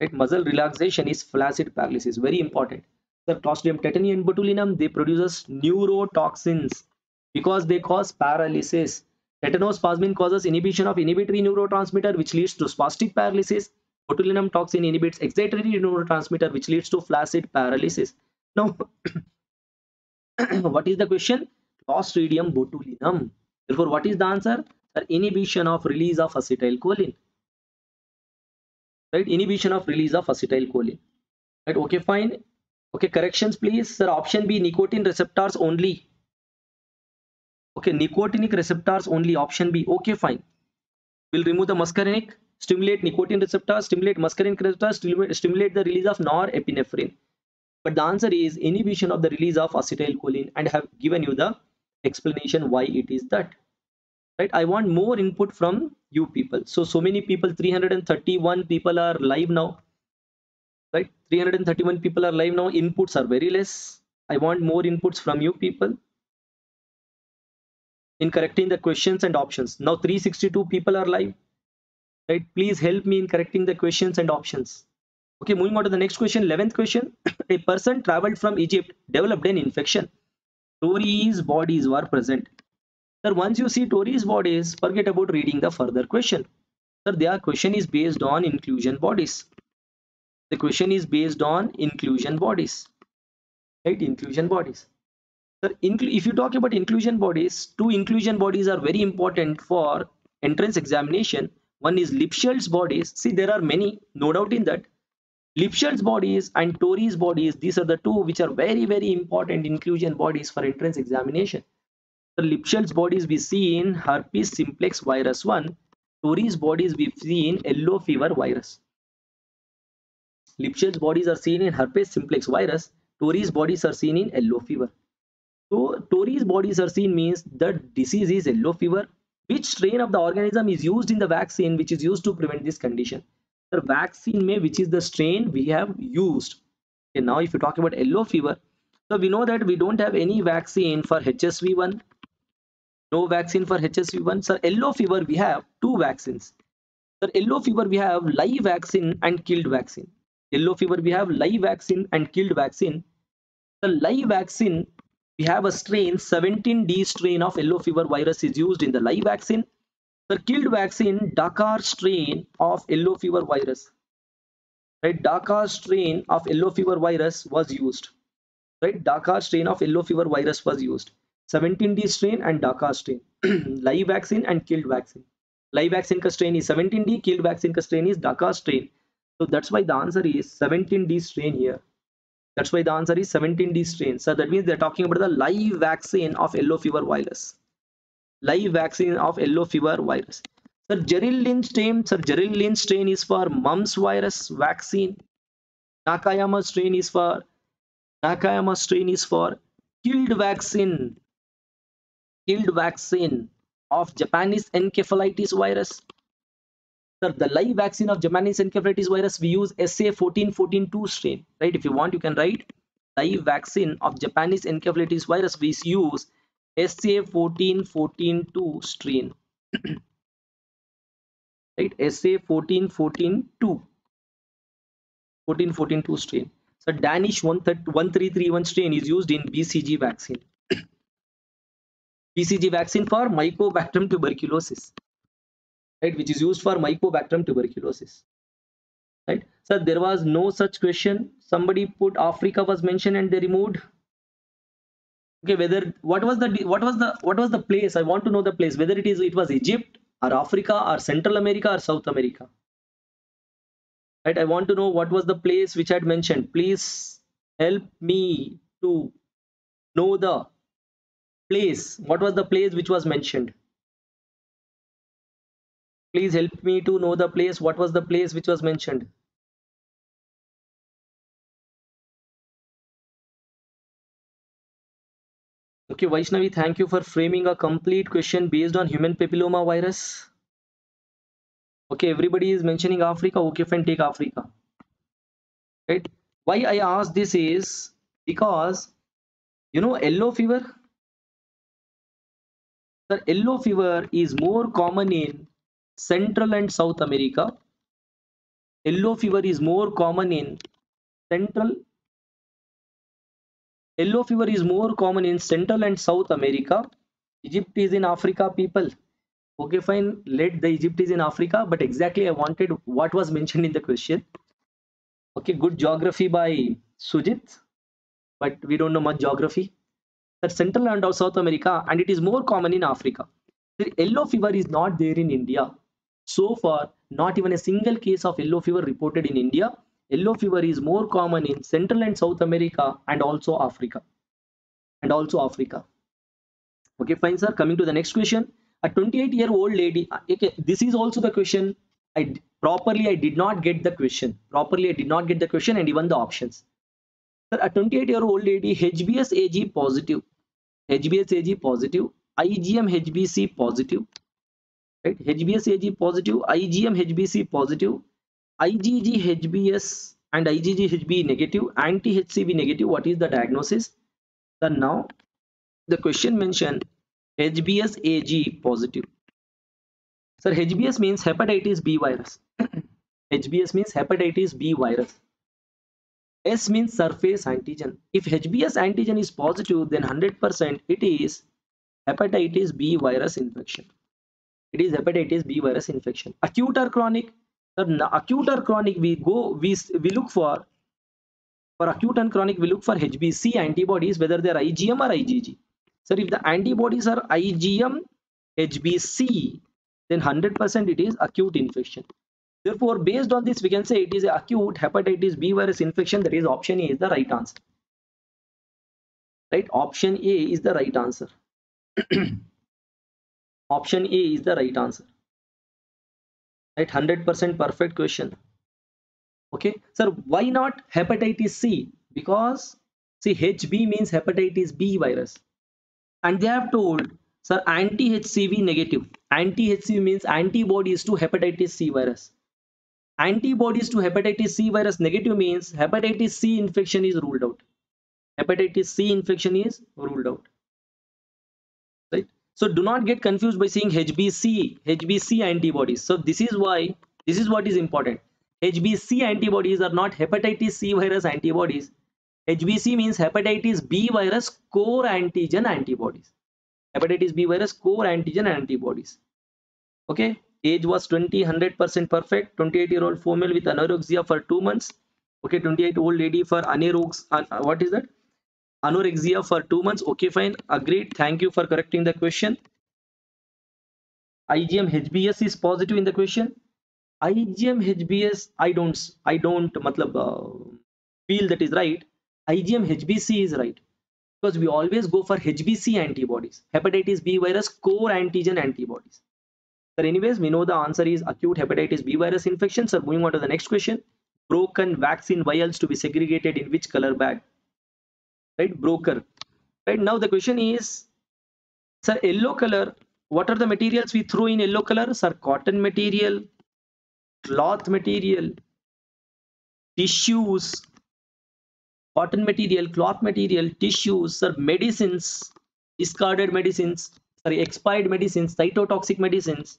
Right? Muscle relaxation is flaccid paralysis. Very important. Sir, Clostridium tetani and botulinum, they produces neurotoxins because they cause paralysis. Tetanospasmin causes inhibition of inhibitory neurotransmitter, which leads to spastic paralysis. Botulinum toxin inhibits excitatory neurotransmitter, which leads to flaccid paralysis. Now, what is the question? Clostridium botulinum. Therefore, what is the answer? Sir, inhibition of release of acetylcholine. Right? Inhibition of release of acetylcholine. Right? Okay, fine. Okay, corrections, please. Sir, option B, nicotine receptors only. Okay, nicotinic receptors only. Option B. Okay, fine. We'll remove the muscarinic. Stimulate nicotine receptors, stimulate muscarinic receptors, stimulate the release of norepinephrine. But the answer is inhibition of the release of acetylcholine, and I have given you the explanation why it is that. Right? I want more input from you people. So many people, 331 people are live now. Right? 331 people are live now. Inputs are very less. I want more inputs from you people in correcting the questions and options. Now 362 people are live. Right, please help me in correcting the questions and options. Okay, moving on to the next question. 11th question. A person traveled from Egypt developed an infection. Tories' bodies were present. Sir, once you see Tories' bodies, forget about reading the further question. Sir, their question is based on inclusion bodies. The question is based on inclusion bodies. Right, inclusion bodies. Sir, if you talk about inclusion bodies, two inclusion bodies are very important for entrance examination. One is Lipschild's bodies. See, there are many, no doubt in that. Lipschitz bodies and Torrey's bodies, these are the two which are very important inclusion bodies for entrance examination. The Lipschitz bodies we see in herpes simplex virus 1, Torrey's bodies we see in yellow fever virus. Lipschitz bodies are seen in herpes simplex virus, Torrey's bodies are seen in yellow fever. So Torrey's bodies are seen means the disease is yellow fever. Which strain of the organism is used in the vaccine which is used to prevent this condition? The vaccine may, which is the strain we have used. Okay, now if you talk about yellow fever, so we know that we don't have any vaccine for HSV1, no vaccine for HSV1. Sir, yellow fever we have two vaccines. Sir, yellow fever we have live vaccine and killed vaccine. Yellow fever we have live vaccine and killed vaccine. The live vaccine we have a strain 17D strain of yellow fever virus is used in the live vaccine. The killed vaccine Dakar strain of yellow fever virus, right? Dakar strain of yellow fever virus was used, right? Dakar strain of yellow fever virus was used. 17D strain and Dakar strain live vaccine and killed vaccine. Live vaccine का strain is 17D, killed vaccine का strain is Dakar strain. So that's why the answer is 17D strain here. That's why the answer is 17D strain. So that means they're talking about the live vaccine of yellow fever virus. Live vaccine of yellow fever virus. Sir, gerillin strain. Sir, gerillin strain is for mumps virus vaccine. Nakayama strain is for killed vaccine. Killed vaccine of Japanese encephalitis virus. Sir, the live vaccine of Japanese encephalitis virus we use SA14142 strain, right? If you want, you can write live vaccine of Japanese encephalitis virus we use SA14142 strain, right? SA14142 strain. So Danish 1331 strain is used in BCG vaccine. BCG vaccine for Mycobacterium tuberculosis, right, which is used for Mycobacterium tuberculosis, right? Sir, there was no such question. Somebody put Africa was mentioned and they removed. Okay, whether what was the place? I want to know the place, whether it was Egypt or Africa or Central America or South America, right? I want to know what was the place which I had mentioned. Please help me to know the place. What was the place which was mentioned? Please help me to know the place. What was the place which was mentioned? Okay, Vaishnavi, thank you for framing a complete question based on human papilloma virus. Okay, everybody is mentioning Africa. Okay, fine, take Africa. Right? Why I asked this is because you know yellow fever. Sir, yellow fever is more common in Central and South America. Yellow fever is more common in Central and South America. Egypt is in Africa, people. Okay, fine. Let the Egypt is in Africa, but exactly I wanted what was mentioned in the question. Okay, good geography by Sujit, but we don't know much geography. But Central and South America, and it is more common in Africa. The yellow fever is not there in India. So far, not even a single case of yellow fever reported in India. Yellow fever is more common in Central and South America and also Africa. Okay, fine, sir. Coming to the next question. A 28-year-old lady. Okay, this is also the question. I did not get the question. Properly, I did not get the question and even the options. Sir, a 28-year-old lady, HBsAg positive. HBsAg positive. IgM HBC positive, right? HBsAg positive, IgM HBC positive, IgG HBs and IgG HB negative, anti-HCV negative. What is the diagnosis? So now the question mentioned HBsAg positive. Sir, HBs means hepatitis B virus. HBs means hepatitis B virus. S means surface antigen. If HBs antigen is positive, then 100% it is hepatitis B virus infection. It is hepatitis B virus infection. Acute or chronic? Sir, acute or chronic we look for acute and chronic we look for HBC antibodies, whether they are IgM or IgG. Sir, if the antibodies are IgM HBC, then 100% it is acute infection. Therefore, based on this, we can say it is acute hepatitis B virus infection. That is, option A is the right answer. Right? Option A is the right answer. Option A is the right answer. Right? 100% perfect question. Okay, sir. Why not hepatitis C? Because see, HB means hepatitis B virus, and they have told, sir, anti-HCV negative. Anti-HCV means antibodies to hepatitis C virus. Antibodies to hepatitis C virus negative means hepatitis C infection is ruled out. Hepatitis C infection is ruled out. Right. So do not get confused by seeing HBC antibodies. So this is why, this is what is important. HBC antibodies are not hepatitis C virus antibodies. HBC means hepatitis B virus core antigen antibodies. Hepatitis B virus core antigen antibodies. Okay. Age was 20, 100% perfect. 28-year-old female with anorexia for 2 months. Okay, 28-year-old lady for anorexia for 2 months. Okay, fine, agreed. Thank you for correcting the question. IgM HBs is positive in the question. IgM HBs, I don't feel that is right. IgM HBc is right, because we always go for HBc antibodies, hepatitis B virus core antigen antibodies. Sir, anyways, we know the answer is acute hepatitis B virus infection. Sir, moving on to the next question. Broken vaccine vials to be segregated in which color bag? Right, broker. Right, now the question is, sir, yellow color, what are the materials we throw in yellow color? Sir, cotton material, cloth material, tissues, cotton material, cloth material, tissues, sir, medicines, discarded medicines, sorry, expired medicines, cytotoxic medicines,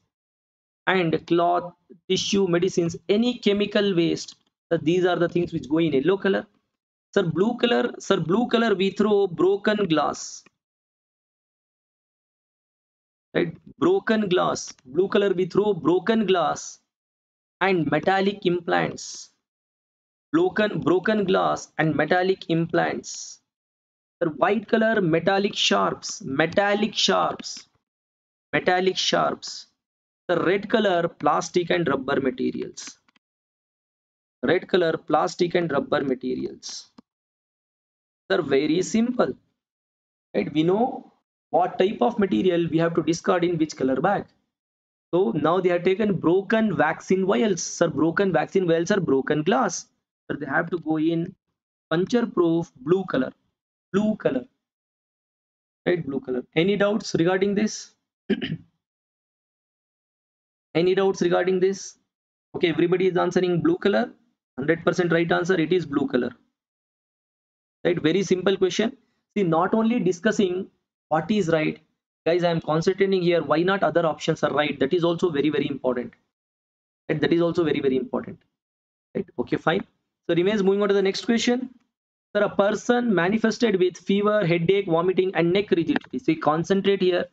and cloth, tissue, medicines, any chemical waste. Sir, these are the things which go in yellow color. Sir, blue color. Sir, blue color we throw broken glass. Right, broken glass. Blue color we throw broken glass and metallic implants. Broken glass and metallic implants. Sir, white color, metallic sharps. Metallic sharps. Metallic sharps. Sir, red color, plastic and rubber materials. Red color, plastic and rubber materials. Sir, very simple. Right? We know what type of material we have to discard in which color bag. So now they have taken broken vaccine vials. Sir, broken vaccine vials are broken glass. Sir, they have to go in puncture proof blue color. Blue color. Right? Blue color. Any doubts regarding this? Any doubts regarding this? Okay, everybody is answering blue color. 100% right answer, it is blue color. Right, very simple question. See, not only discussing what is right, guys, I am concentrating here why not other options are right. That is also very, very important. Right, that is also very, very important. Right, okay, fine. So remains, moving on to the next question. Sir, a person manifested with fever, headache, vomiting and neck rigidity. See, concentrate here,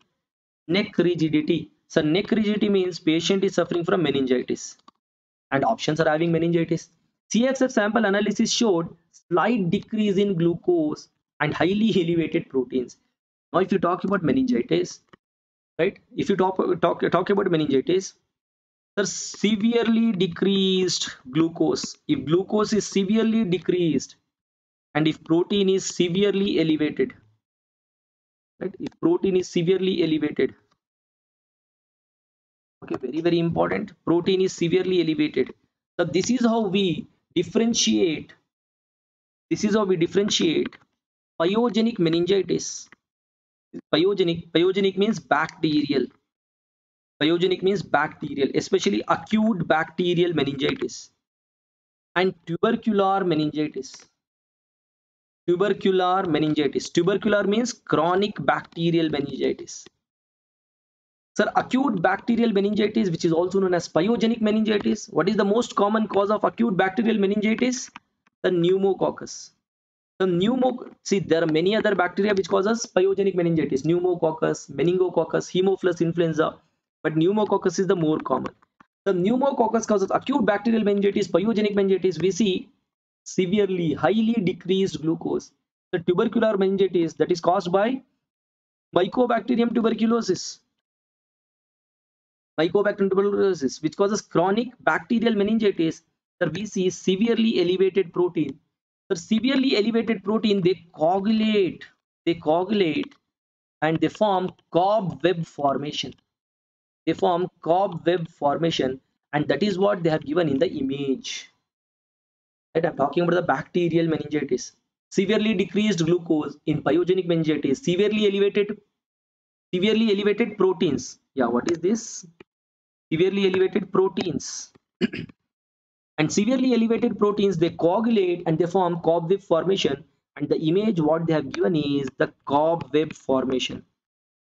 neck rigidity. Sir, neck rigidity means patient is suffering from meningitis. And options are having meningitis. CSF sample analysis showed slight decrease in glucose and highly elevated proteins. Now, if you talk about meningitis, right? If you talk about meningitis, sir, severely decreased glucose. If glucose is severely decreased, and if protein is severely elevated, right? If protein is severely elevated. Okay, very, very important. Protein is severely elevated. So this is how we differentiate. This is how we differentiate pyogenic meningitis. Pyogenic means bacterial. Pyogenic means bacterial, especially acute bacterial meningitis and tubercular meningitis. Tubercular meningitis. Tubercular means chronic bacterial meningitis. Sir, acute bacterial meningitis, which is also known as pyogenic meningitis. What is the most common cause of acute bacterial meningitis? The pneumococcus. See, there are many other bacteria which causes pyogenic meningitis. Pneumococcus, meningococcus, Haemophilus influenza. But pneumococcus is the more common. The pneumococcus causes acute bacterial meningitis, pyogenic meningitis. We see severely, highly decreased glucose. The tubercular meningitis, that is caused by Mycobacterium tuberculosis. Mycobacterium tuberculosis, which causes chronic bacterial meningitis. Sir, we see severely elevated protein. Sir, severely elevated protein, they coagulate and they form cobweb formation. They form cobweb formation, and that is what they have given in the image. Right, I'm talking about the bacterial meningitis. Severely decreased glucose in pyogenic meningitis. Severely elevated proteins. Yeah, what is this? Severely elevated proteins. And severely elevated proteins, they coagulate and they form cobweb formation. And the image what they have given is the cobweb formation.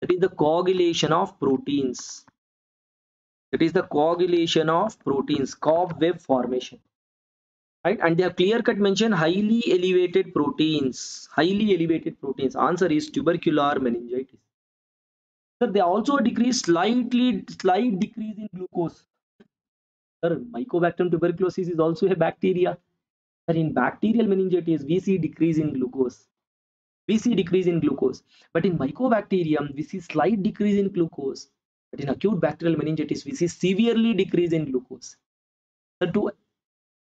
That is the coagulation of proteins. That is the coagulation of proteins, cobweb formation. Right, and they have clear-cut mentioned highly elevated proteins. Highly elevated proteins. Answer is tubercular meningitis. Sir, they also decrease slight decrease in glucose. Sir, Mycobacterium tuberculosis is also a bacteria. Sir, in bacterial meningitis, we see decrease in glucose. We see decrease in glucose. But in Mycobacterium, we see slight decrease in glucose. But in acute bacterial meningitis, we see severely decrease in glucose. Sir, to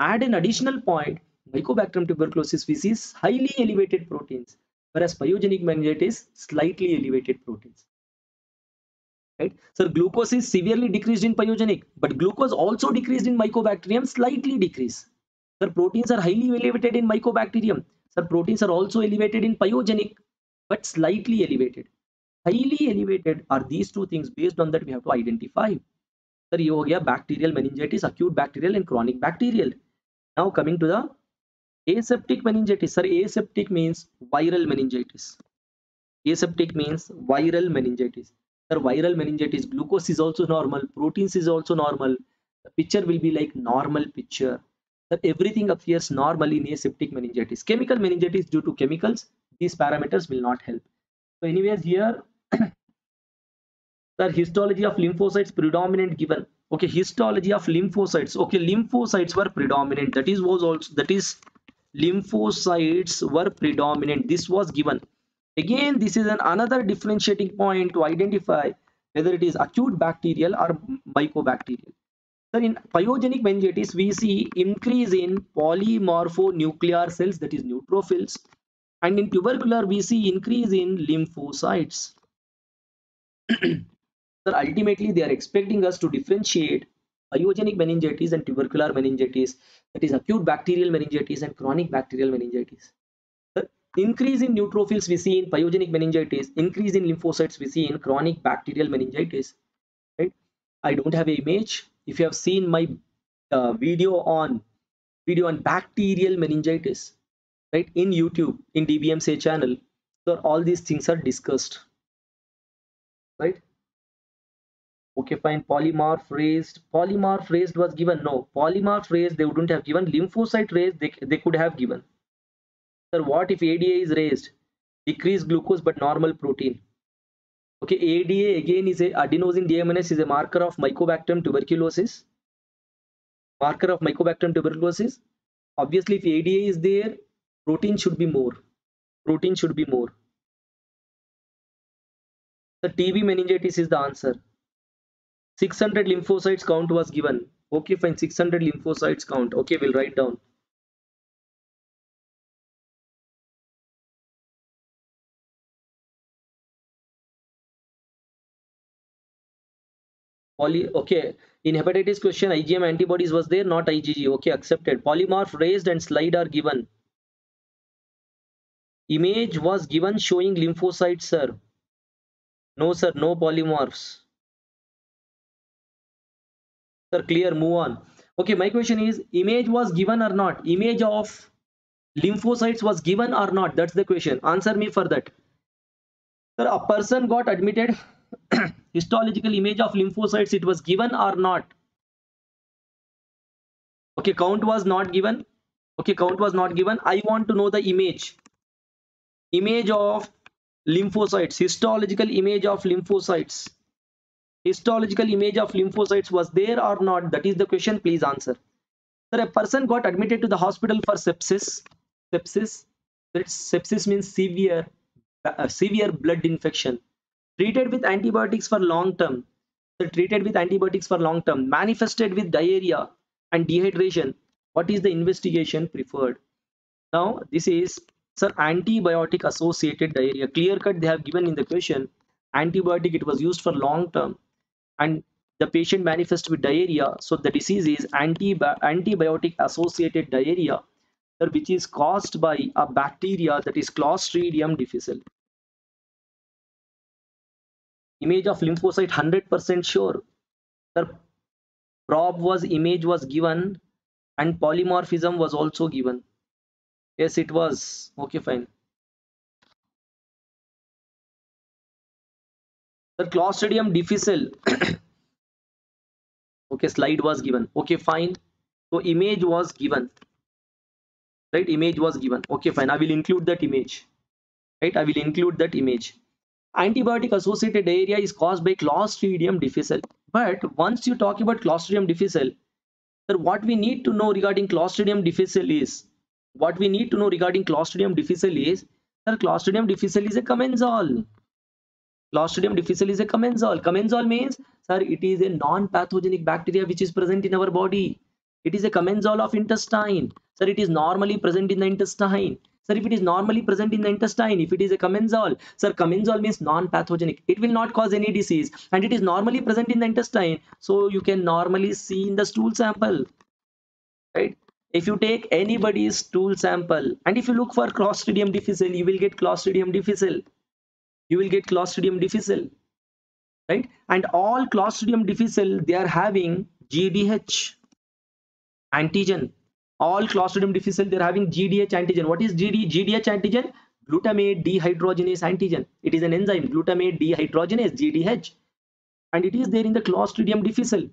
add an additional point, Mycobacterium tuberculosis, we see highly elevated proteins, whereas pyogenic meningitis, slightly elevated proteins. Right? Sir, glucose is severely decreased in pyogenic, but glucose also decreased in Mycobacterium, slightly decreased. Sir, proteins are highly elevated in Mycobacterium. Sir, proteins are also elevated in pyogenic, but slightly elevated. Highly elevated are these two things. Based on that, we have to identify. Sir, ये हो गया bacterial meningitis, acute bacterial and chronic bacterial. Now coming to the aseptic meningitis. Sir, aseptic means viral meningitis. Aseptic means viral meningitis. Sir, viral meningitis, glucose is also normal, proteins is also normal. The picture will be like normal picture. Sir, everything appears normal in aseptic meningitis. Chemical meningitis due to chemicals, these parameters will not help. So anyways, here sir, histology of lymphocytes predominant given. Okay, histology of lymphocytes. Okay, lymphocytes were predominant. That is lymphocytes were predominant. This was given. Again, this is another differentiating point to identify whether it is acute bacterial or mycobacterial. Sir, in pyogenic meningitis, we see increase in polymorphonuclear cells, that is neutrophils, and in tubercular, we see increase in lymphocytes. Sir, ultimately, they are expecting us to differentiate pyogenic meningitis and tubercular meningitis, that is acute bacterial meningitis and chronic bacterial meningitis. Sir, increase in neutrophils we see in pyogenic meningitis, increase in lymphocytes we see in chronic bacterial meningitis. Right? I don't have an image. If you have seen my video on bacterial meningitis, right, in YouTube, in DBMCI channel, sir, all these things are discussed. Right? Okay, fine. Polymorph raised was given. No, polymorph raised they wouldn't have given. Lymphocyte raised they could have given. Sir, what if ADA is raised? Decreased glucose but normal protein. Okay, ADA again is adenosine deaminase is a marker of Mycobacterium tuberculosis. Marker of Mycobacterium tuberculosis. Obviously, if ADA is there, protein should be more. Protein should be more. The TB meningitis is the answer. 600 lymphocytes count was given. Okay, fine. 600 lymphocytes count. Okay, we'll write down. Okay, in hepatitis question, IgM antibodies was there, not IgG. Okay, accepted. Polymorph raised and slide are given. Image was given showing lymphocytes, sir. No, sir, no polymorphs. Sir, clear, move on. Okay, my question is, image was given or not? Image of lymphocytes was given or not? That's the question. Answer me for that. Sir, a person got admitted. Histological image of lymphocytes, it was given or not? Okay, count was not given. Okay, count was not given. I want to know the image. Image of lymphocytes, histological image of lymphocytes. Histological image of lymphocytes was there or not? That is the question. Please answer. Sir, a person got admitted to the hospital for sepsis. Sepsis. Sepsis means severe blood infection. Treated with antibiotics for long term. treated with antibiotics for long term, manifested with diarrhea and dehydration, what is the investigation preferred? Now this is, sir, antibiotic associated diarrhea. Clear cut they have given in the question, antibiotic it was used for long term and the patient manifests with diarrhea, so the disease is antibiotic associated diarrhea, sir, which is caused by a bacteria that is Clostridium difficile. Image of lymphocyte 100% sure, sir. Probe was, image was given and polymorphism was also given. Yes, it was. Okay, fine. The Clostridium difficile. Okay, slide was given. Okay, fine. So image was given, right? Image was given. Okay, fine. I will include that image, right? I will include that image. Antibiotic associated diarrhea is caused by Clostridium difficile. But once you talk about Clostridium difficile, sir, what we need to know regarding Clostridium difficile is, what we need to know regarding Clostridium difficile is, sir, Clostridium difficile is a commensal. Clostridium difficile is a commensal. Commensal means, sir, it is a non-pathogenic bacteria which is present in our body. It is a commensal of intestine. Sir, it is normally present in the intestine. Sir, if it is normally present in the intestine, if it is a commensal, sir, commensal means non-pathogenic. It will not cause any disease, and it is normally present in the intestine, so you can normally see in the stool sample, right? If you take anybody's stool sample and if you look for Clostridium difficile, you will get Clostridium difficile. You will get Clostridium difficile, right? And all Clostridium difficile, they are having GDH antigen. All Clostridium difficile, they are having GDH antigen. What is GDH antigen? Glutamate dehydrogenase antigen. It is an enzyme, glutamate dehydrogenase, GDH, and it is there in the Clostridium difficile.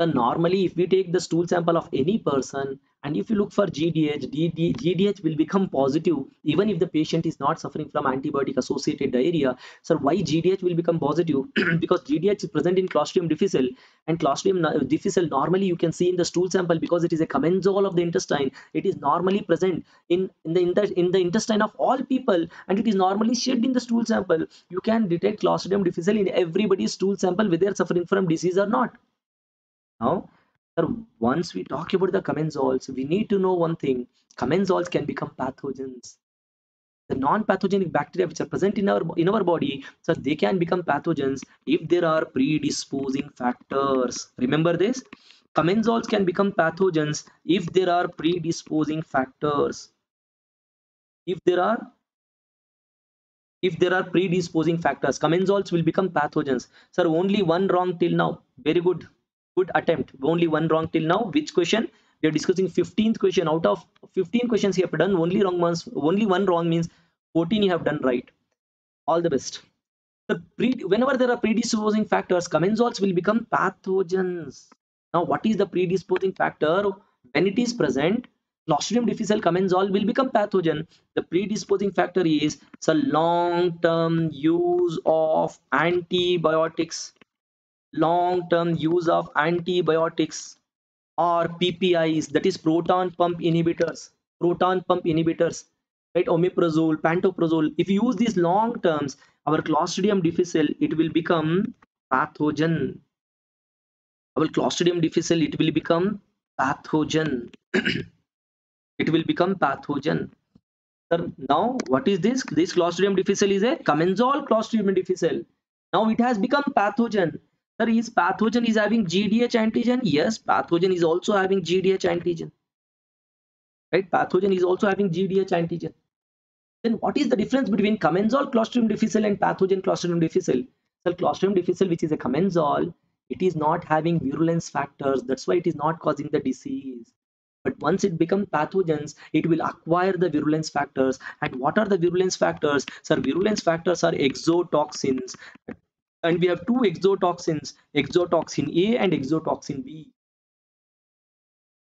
So normally, if we take the stool sample of any person and if you look for GDH, GDH will become positive even if the patient is not suffering from antibiotic associated diarrhea. So why GDH will become positive? Because GDH is present in Clostridium difficile, and Clostridium difficile normally you can see in the stool sample because it is a commensal of the intestine. It is normally present in the intestine of all people, and it is normally shed in the stool sample. You can detect Clostridium difficile in everybody's stool sample whether suffering from disease or not. Now, sir, once we talk about the commensals, we need to know one thing. Commensals can become pathogens. The non-pathogenic bacteria which are present in our body, so they can become pathogens if there are predisposing factors. Remember this. Commensals can become pathogens if there are predisposing factors. If there are predisposing factors, commensals will become pathogens. Sir, only one wrong till now. Very good. Good attempt. Only one wrong till now. Which question? We are discussing 15th question. Out of 15 questions you have done, only one wrong means 14 you have done right. All the best. Whenever there are predisposing factors, commensals will become pathogens. Now, what is the predisposing factor? When it is present, Clostridium difficile commensal will become pathogen. The predisposing factor is the long-term use of antibiotics. Long-term use of antibiotics or PPIs, that is proton pump inhibitors, right? Omeprazole, pantoprazole. If you use these long terms, our Clostridium difficile, it will become pathogen. It will become pathogen. Sir, now what is this? This Clostridium difficile is a commensal. Clostridium difficile, now it has become pathogen. Sir, is pathogen is having GDH antigen? Yes, pathogen is also having GDH antigen, right? Pathogen is also having GDH antigen. Then what is the difference between commensal Clostridium difficile and pathogen Clostridium difficile? Sir, Clostridium difficile, which is a commensal, it is not having virulence factors. That's why it is not causing the disease. But once it becomes pathogens, it will acquire the virulence factors. And what are the virulence factors? Sir, virulence factors are exotoxins. And we have two exotoxins, exotoxin A and exotoxin B,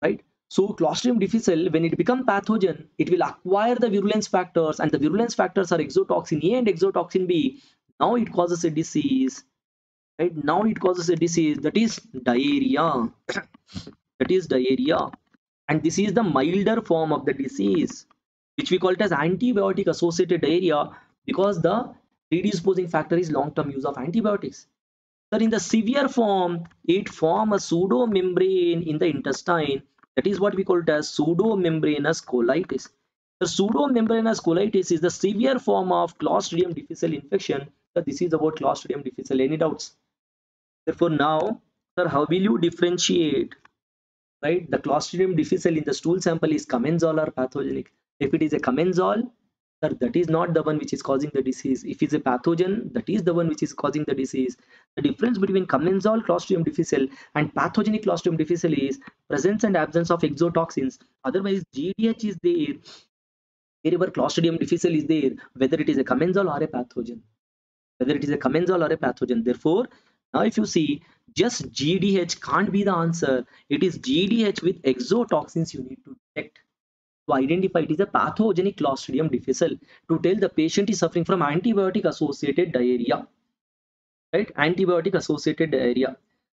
right? So Clostridium difficile, when it becomes pathogen, it will acquire the virulence factors, and the virulence factors are exotoxin A and exotoxin B. Now it causes a disease, right? Now it causes a disease, that is diarrhea. That is diarrhea, and this is the milder form of the disease, which we call it as antibiotic associated diarrhea, because the predisposing factor is long-term use of antibiotics. But in the severe form, it forms a pseudomembrane in the intestine. That is what we call it as pseudomembranous colitis. The pseudomembranous colitis is the severe form of Clostridium difficile infection. So this is about Clostridium difficile. Any doubts? Therefore, now, sir, how will you differentiate? Right, the Clostridium difficile in the stool sample is commensal or pathogenic. If it is a commensal, sir, that is not the one which is causing the disease. If it is a pathogen, that is the one which is causing the disease. The difference between commensal Clostridium difficile and pathogenic Clostridium difficile is presence and absence of exotoxins. Otherwise, GDH is there. Wherever Clostridium difficile is there, whether it is a commensal or a pathogen. Therefore, now if you see, just GDH can't be the answer. It is GDH with exotoxins you need to detect. To identify it is a pathogenic Clostridium difficile, to tell the patient is suffering from antibiotic associated diarrhea. Right, antibiotic associated diarrhea.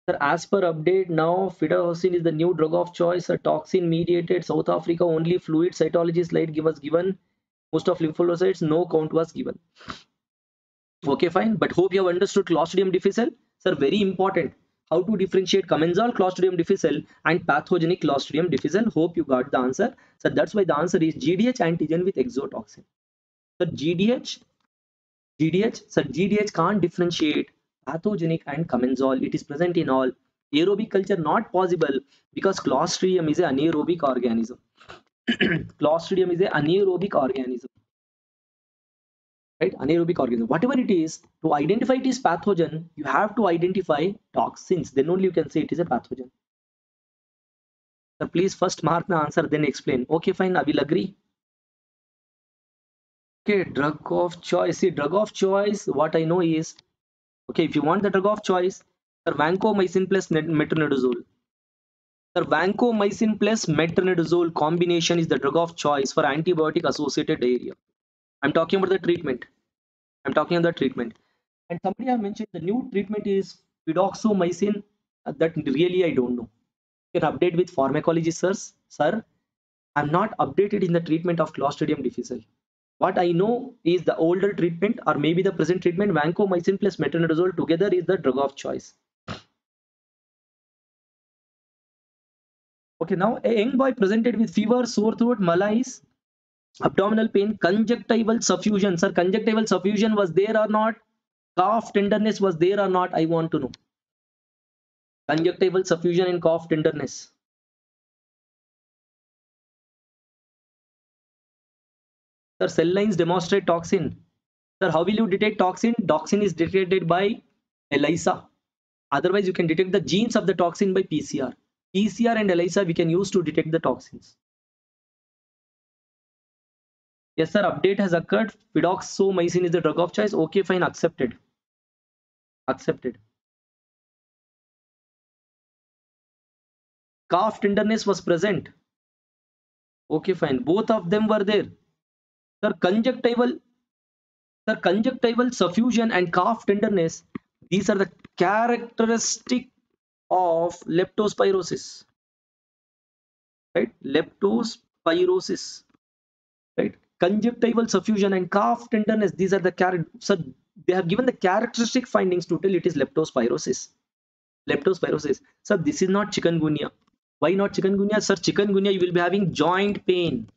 Sir, as per update, now fidahosin is the new drug of choice. A toxin mediated. South Africa only fluid cytology slide was given. Most of lymphocytes no count was given. Okay, fine, but hope you have understood Clostridium difficile. Sir, very important, how to differentiate commensal Clostridium difficile and pathogenic Clostridium difficile. Hope you got the answer. So that's why the answer is GDH antigen with exotoxin. So GDH can't differentiate pathogenic and commensal. It is present in all. Aerobic culture not possible because Clostridium is an anaerobic organism. Clostridium is an anaerobic organism. Right, anaerobic organism. Whatever it is, to identify it is pathogen, you have to identify toxins. Then only you can say it is a pathogen. Sir, please first mark the answer, then explain. Okay, fine, I will agree. Okay, drug of choice. See, drug of choice, what I know is, okay, if you want the drug of choice, sir, vancomycin plus metronidazole. Sir, vancomycin plus metronidazole combination is the drug of choice for antibiotic associated diarrhea. I'm talking about the treatment. And somebody have mentioned the new treatment is fidoxomycin. That really I don't know. You can update with pharmacology, sirs. Sir, I'm not updated in the treatment of Clostridium difficile. What I know is the older treatment or maybe the present treatment, vancomycin plus metronidazole together is the drug of choice. Okay, now a young boy presented with fever, sore throat, malaise, abdominal pain, conjunctival suffusion. Sir, conjunctival suffusion was there or not? Cough tenderness was there or not? I want to know. Conjunctival suffusion and cough tenderness. Sir, cell lines demonstrate toxin. Sir, how will you detect toxin? Toxin is detected by ELISA. Otherwise, you can detect the genes of the toxin by PCR. PCR and ELISA we can use to detect the toxins. Yes, sir, update has occurred. Fidoxomycin is the drug of choice. Okay, fine, accepted. Cough tenderness was present. Okay, fine. Both of them were there. Sir, conjunctival suffusion and cough tenderness, these are the characteristic of leptospirosis. Right? Leptospirosis. Right? Conjunctival suffusion and cough tenderness, these are the so they have given the characteristic findings to tell it is leptospirosis. Sir, this is not chikungunya. Why not chikungunya? Sir, chikungunya you will be having joint pain,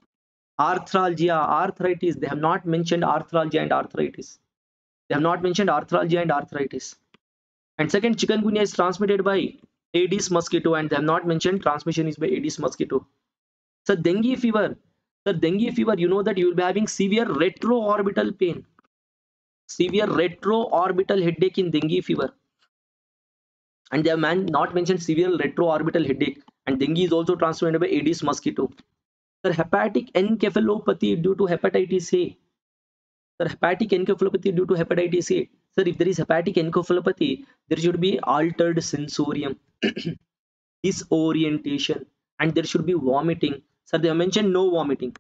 arthralgia, arthritis. They have not mentioned arthralgia and arthritis. And second, chikungunya is transmitted by Aedes mosquito, and they have not mentioned transmission is by Aedes mosquito. Sir, dengue fever. Sir, dengue fever, you know that you will be having severe retroorbital pain, severe retroorbital headache in dengue fever. And they have not mentioned severe retroorbital headache. And dengue is also transmitted by Aedes mosquito. Sir, hepatic encephalopathy due to hepatitis A. Sir, if there is hepatic encephalopathy, there should be altered sensorium, disorientation, and there should be vomiting. Sir, they have mentioned no vomiting,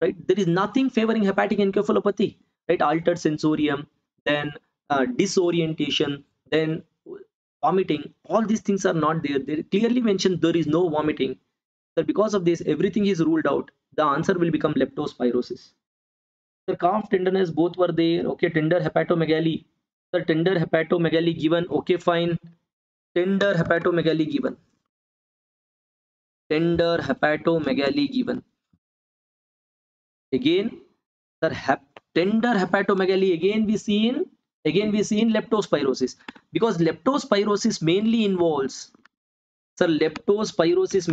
right? There is nothing favoring hepatic encephalopathy, right? Altered sensorium, then disorientation, then vomiting. All these things are not there. They clearly mentioned there is no vomiting. Sir, because of this, everything is ruled out. The answer will become leptospirosis. The cough tenderness both were there. Okay, tender hepatomegaly. Sir tender hepatomegaly given, okay fine, tender hepatomegaly given, tender hepatomegaly given again sir tender hepatomegaly again we see in leptospirosis, because leptospirosis mainly involves sir leptospirosis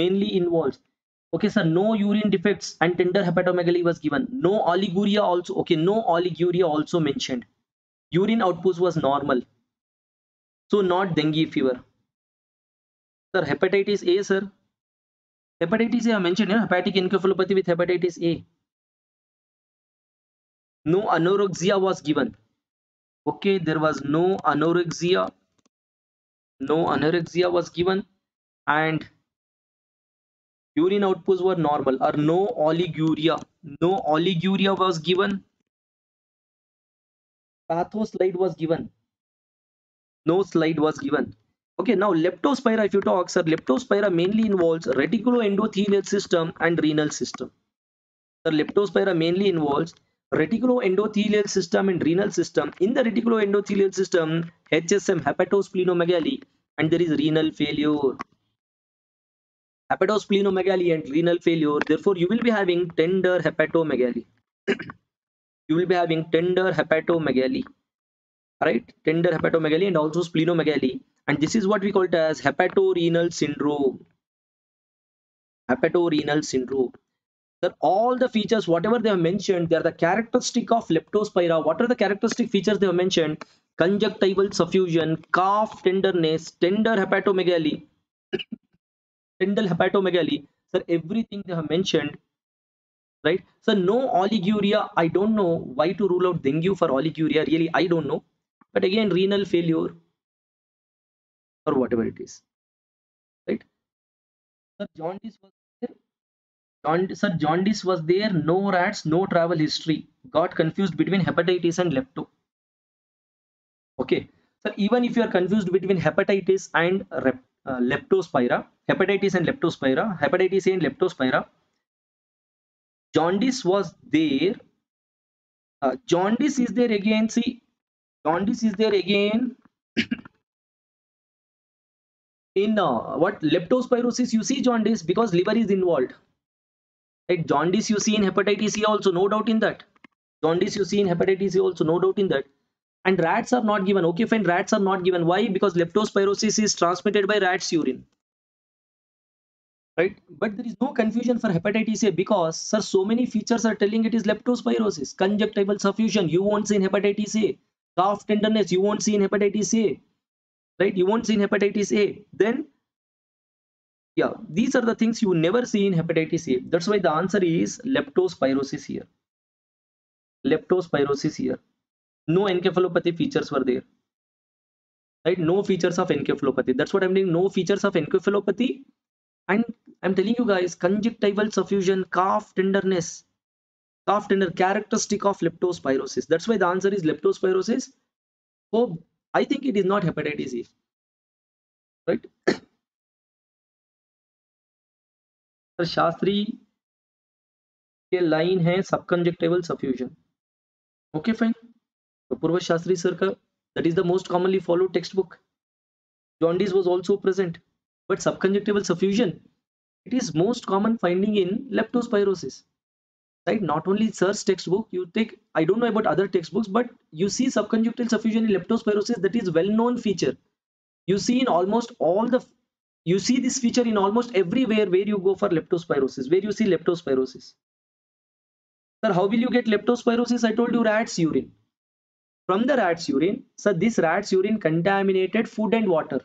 mainly involves okay sir no urine defects and tender hepatomegaly was given, no oliguria also, okay no oliguria also mentioned, urine output was normal, so not dengue fever. Sir hepatitis A, sir hepatitis A I mentioned, you know, hepatic encephalopathy with hepatitis A, no anorexia was given, okay there was no anorexia was given and urine outputs were normal, or no oliguria was given, no slide was given. Okay, now leptospira, if you talk sir, leptospira mainly involves reticuloendothelial system and renal system. Sir leptospira mainly involves reticuloendothelial system and renal system. In the reticuloendothelial system, HSM hepatosplenomegaly, and there is renal failure. Hepatosplenomegaly and renal failure. Therefore, you will be having tender hepatomegaly. You will be having tender hepatomegaly, right? Tender hepatomegaly and also splenomegaly, and this is what we call it as hepatorenal syndrome. Hepatorenal syndrome. That all the features whatever they have mentioned, they are the characteristic of leptospira. What are the characteristic features they have mentioned? Conjunctival suffusion, calf tenderness, tender hepatomegaly, tender hepatomegaly. Sir, everything they have mentioned, right? Sir, no oliguria. I don't know why to rule out dengue for oliguria. Really, I don't know. But again, renal failure or whatever it is, right? Sir, jaundice was there. Jaundice was there, no rats, no travel history. Got confused between hepatitis and lepto. Okay, so even if you are confused between hepatitis and leptospira, hepatitis A and leptospira, jaundice was there. Jaundice is there again. See, jaundice is there again. In what leptospirosis, you see jaundice because liver is involved. Right, jaundice you see in hepatitis C also, no doubt in that. Jaundice you see in hepatitis C also, no doubt in that. And rats are not given. Okay, fine, rats are not given. Why? Because leptospirosis is transmitted by rat's urine. Right, but there is no confusion for hepatitis C because sir, so many features are telling it is leptospirosis. Conjunctival suffusion you won't see in hepatitis C. Calf tenderness you won't see in hepatitis C. Right, you won't see in hepatitis A. Then yeah, these are the things you never see in hepatitis A. That's why the answer is leptospirosis here. Leptospirosis here. No encephalopathy features were there. Right? No features of encephalopathy. That's what I'm doing. No features of encephalopathy. And I'm telling you guys, conjunctival suffusion, calf tenderness, characteristic of leptospirosis. That's why the answer is leptospirosis. Oh, I think it is not hepatitis A. Right? Sir Shastri के line है subconjunctival suffusion, okay fine, तो पूर्व Shastri sir का that is the most commonly followed text book. Jaundice was also present but subconjunctival suffusion it is most common finding in leptospirosis, right? Not only search text book, you take, I don't know about other text books, but you see subconjunctival suffusion in leptospirosis, that is well known feature. You see in almost all the, you see this feature in almost everywhere where you go for leptospirosis, where you see leptospirosis. Sir, how will you get leptospirosis? I told you, rat's urine. From the rat's urine, sir, this rat's urine contaminated food and water.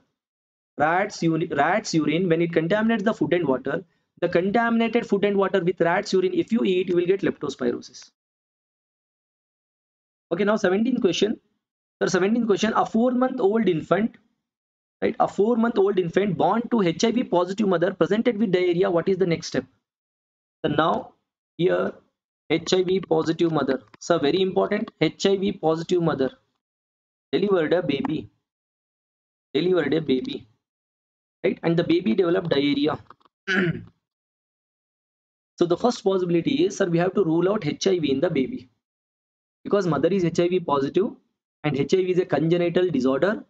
Rat's urine, when it contaminates the food and water, the contaminated food and water with rat's urine, if you eat, you will get leptospirosis. Okay, now 17th question. Sir, 17th question. A 4-month-old infant, right, a 4-month-old infant born to HIV positive mother presented with diarrhea. What is the next step? So now here HIV positive mother, so very important, HIV positive mother delivered a baby, right, and the baby developed diarrhea. So the first possibility is, sir, we have to rule out HIV in the baby. because mother is HIV positive and HIV is a congenital disorder,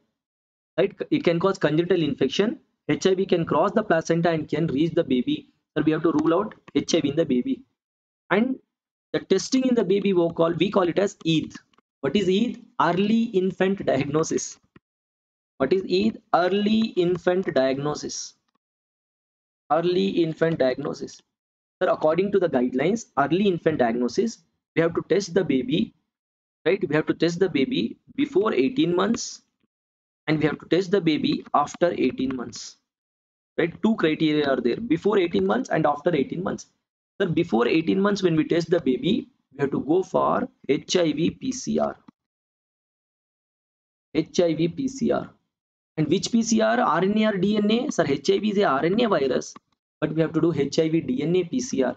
right? It can cause congenital infection. HIV can cross the placenta and can reach the baby. So we have to rule out HIV in the baby. And the testing in the baby we call it as EID. What is EID? Early infant diagnosis. What is EID? Early infant diagnosis. Early infant diagnosis. So according to the guidelines, early infant diagnosis, we have to test the baby, right? We have to test the baby before 18 months and we have to test the baby after 18 months, right? Two criteria are there, before 18 months and after 18 months. So before 18 months when we test the baby, we have to go for HIV PCR. HIV PCR. And which PCR? RNA or DNA? Sir, HIV is a RNA virus, but we have to do HIV DNA PCR.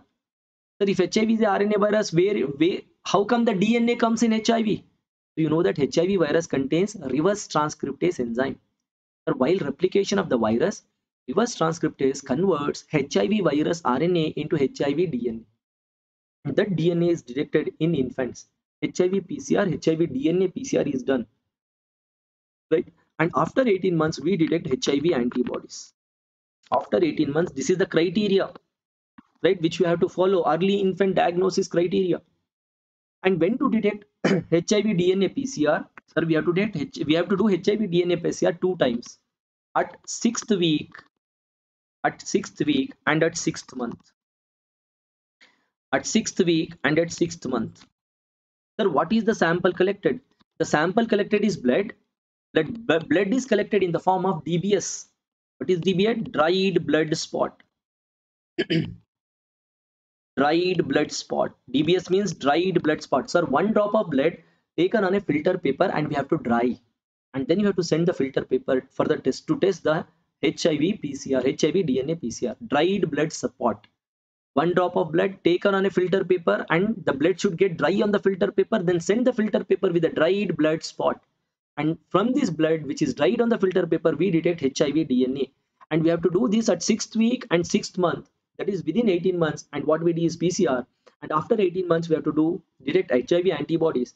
Sir, if HIV is a RNA virus, how come the DNA comes in HIV? So you know that HIV virus contains reverse transcriptase enzyme. Sir, while replication of the virus, reverse transcriptase converts HIV virus RNA into HIV DNA. That DNA is detected in infants. HIV PCR, HIV DNA PCR is done, right? And after 18 months, we detect HIV antibodies. After 18 months, this is the criteria, right, which we have to follow, early infant diagnosis criteria. And when to detect HIV DNA PCR, sir, we have to do HIV DNA PCR 2 times, at 6th week, at 6th week, and at 6th month. At 6th week and at 6th month. Sir, what is the sample collected? The sample collected is blood. Blood is collected in the form of DBS. What is DBS? Dried blood spot. Dried blood spot. DBS means dried blood spot. Sir, 1 drop of blood taken on a filter paper and we have to dry. And then you have to send the filter paper for the test to test the HIV PCR, HIV DNA PCR. Dried blood spot. 1 drop of blood taken on a filter paper and the blood should get dry on the filter paper. Then send the filter paper with a dried blood spot. And from this blood which is dried on the filter paper, we detect HIV DNA. And we have to do this at 6th week and 6th month. That is within 18 months. And what we do is PCR. And after 18 months, we have to do direct HIV antibodies.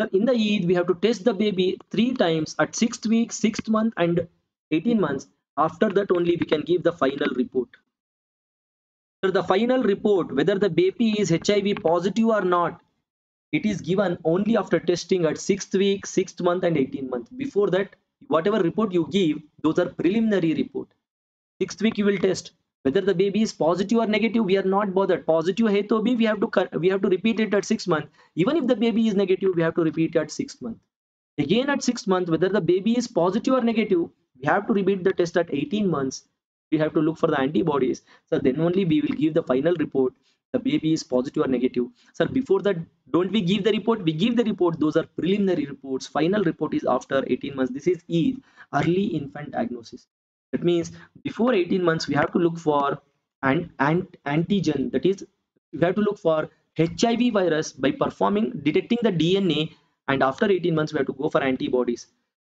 So in the EID, we have to test the baby 3 times at 6th week, 6th month and 18 months. After that only we can give the final report. So the final report, whether the baby is HIV positive or not, it is given only after testing at 6th week, 6th month and 18 months. Before that, whatever report you give, those are preliminary report. 6th week you will test whether the baby is positive or negative. We are not bothered. Positive hai to bhi we have to repeat it at 6 months. Even if the baby is negative, we have to repeat at 6th month. Again at 6th month, whether the baby is positive or negative, we have to repeat the test at 18 months. We have to look for the antibodies. So then only we will give the final report. The baby is positive or negative. Sir, before that, don't we give the report? We give the report. Those are preliminary reports. Final report is after 18 months. This is EID, early infant diagnosis. That means before 18 months, we have to look for an antigen. That is, we have to look for HIV virus by detecting the DNA. And after 18 months, we have to go for antibodies.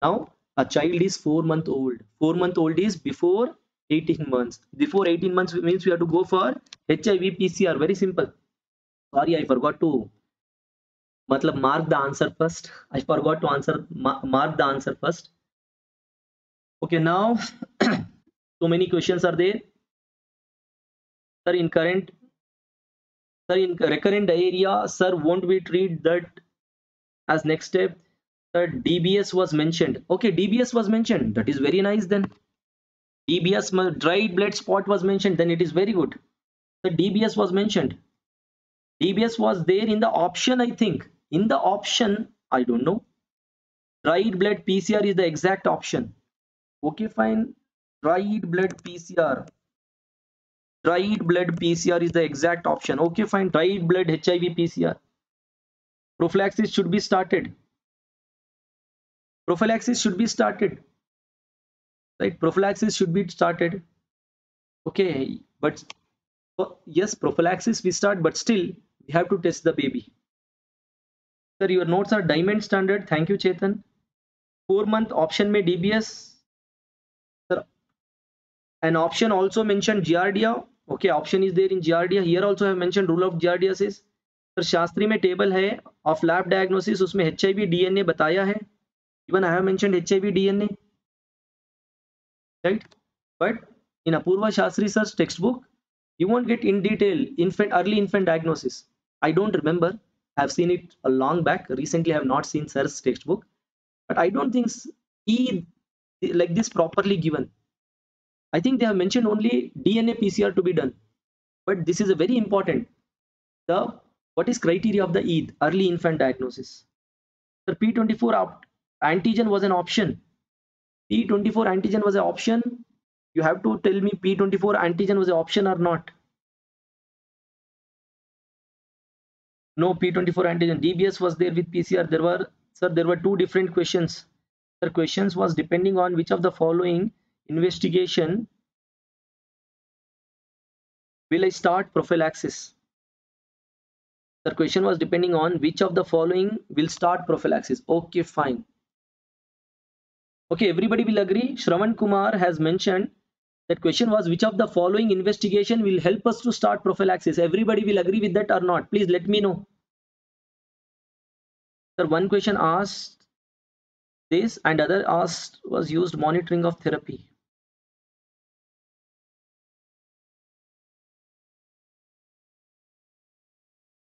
Now, a child is 4 months old. 4 months old is before 18 months. Before 18 months means we have to go for HIV PCR. Very simple. Sorry, I forgot to mark the answer first. I forgot to mark the answer first. Okay, now so many questions are there. Sir, in recurrent diarrhea, sir, won't we treat that as next step? Sir, DBS was mentioned. Okay, DBS was mentioned. That is very nice then. DBS, dried blood spot was mentioned, then it is very good. The DBS was mentioned. DBS was there in the option, I think. In the option, I don't know. Dried blood PCR is the exact option. Okay, fine. Dried blood PCR. Dried blood PCR is the exact option. Okay, fine. Dried blood HIV PCR. Prophylaxis should be started. Prophylaxis should be started. Right, prophylaxis should be started. Okay, but yes, prophylaxis we start, but still we have to test the baby. Sir, your notes are diamond standard. Thank you, Chetan. 4 month option में DBS. Sir, an option also mentioned Giardia. Okay, option is there in Giardia. Here also I have mentioned rule of Giardia says. Sir, Shastri में table है of lab diagnosis, उसमें HIV DNA बताया है, even I have mentioned HIV DNA, right? But in Apurva Shastri search text book you won't get in detail early infant diagnosis. I don't remember. I have seen it a long back. Recently I have not seen sir's textbook, but I don't think he like this properly given. I think they have mentioned only DNA PCR to be done, but this is a very important. The what is criteria of the EID early infant diagnosis? The P24 antigen was an option. P24 antigen was an option. You have to tell me P24 antigen was an option or not. No P24 antigen. DBS was there with PCR. There were, sir, there were two different questions. The questions was depending on which of the following investigation will I start prophylaxis. The question was depending on which of the following will start prophylaxis. Okay, fine. Okay, everybody will agree. Shravan Kumar has mentioned. That question was which of the following investigation will help us to start prophylaxis. Everybody will agree with that or not? Please let me know. Sir, one question asked this and other asked was used monitoring of therapy.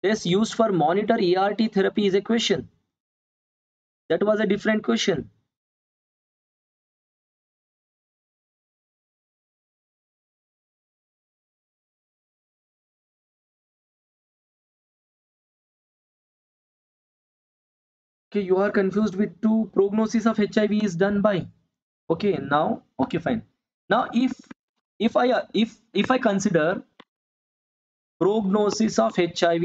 This used for monitor ERT therapy is a question. That was a different question. Okay, you are confused with two. Prognosis of HIV is done by. Okay, now, okay, fine. Now, if I consider prognosis of HIV,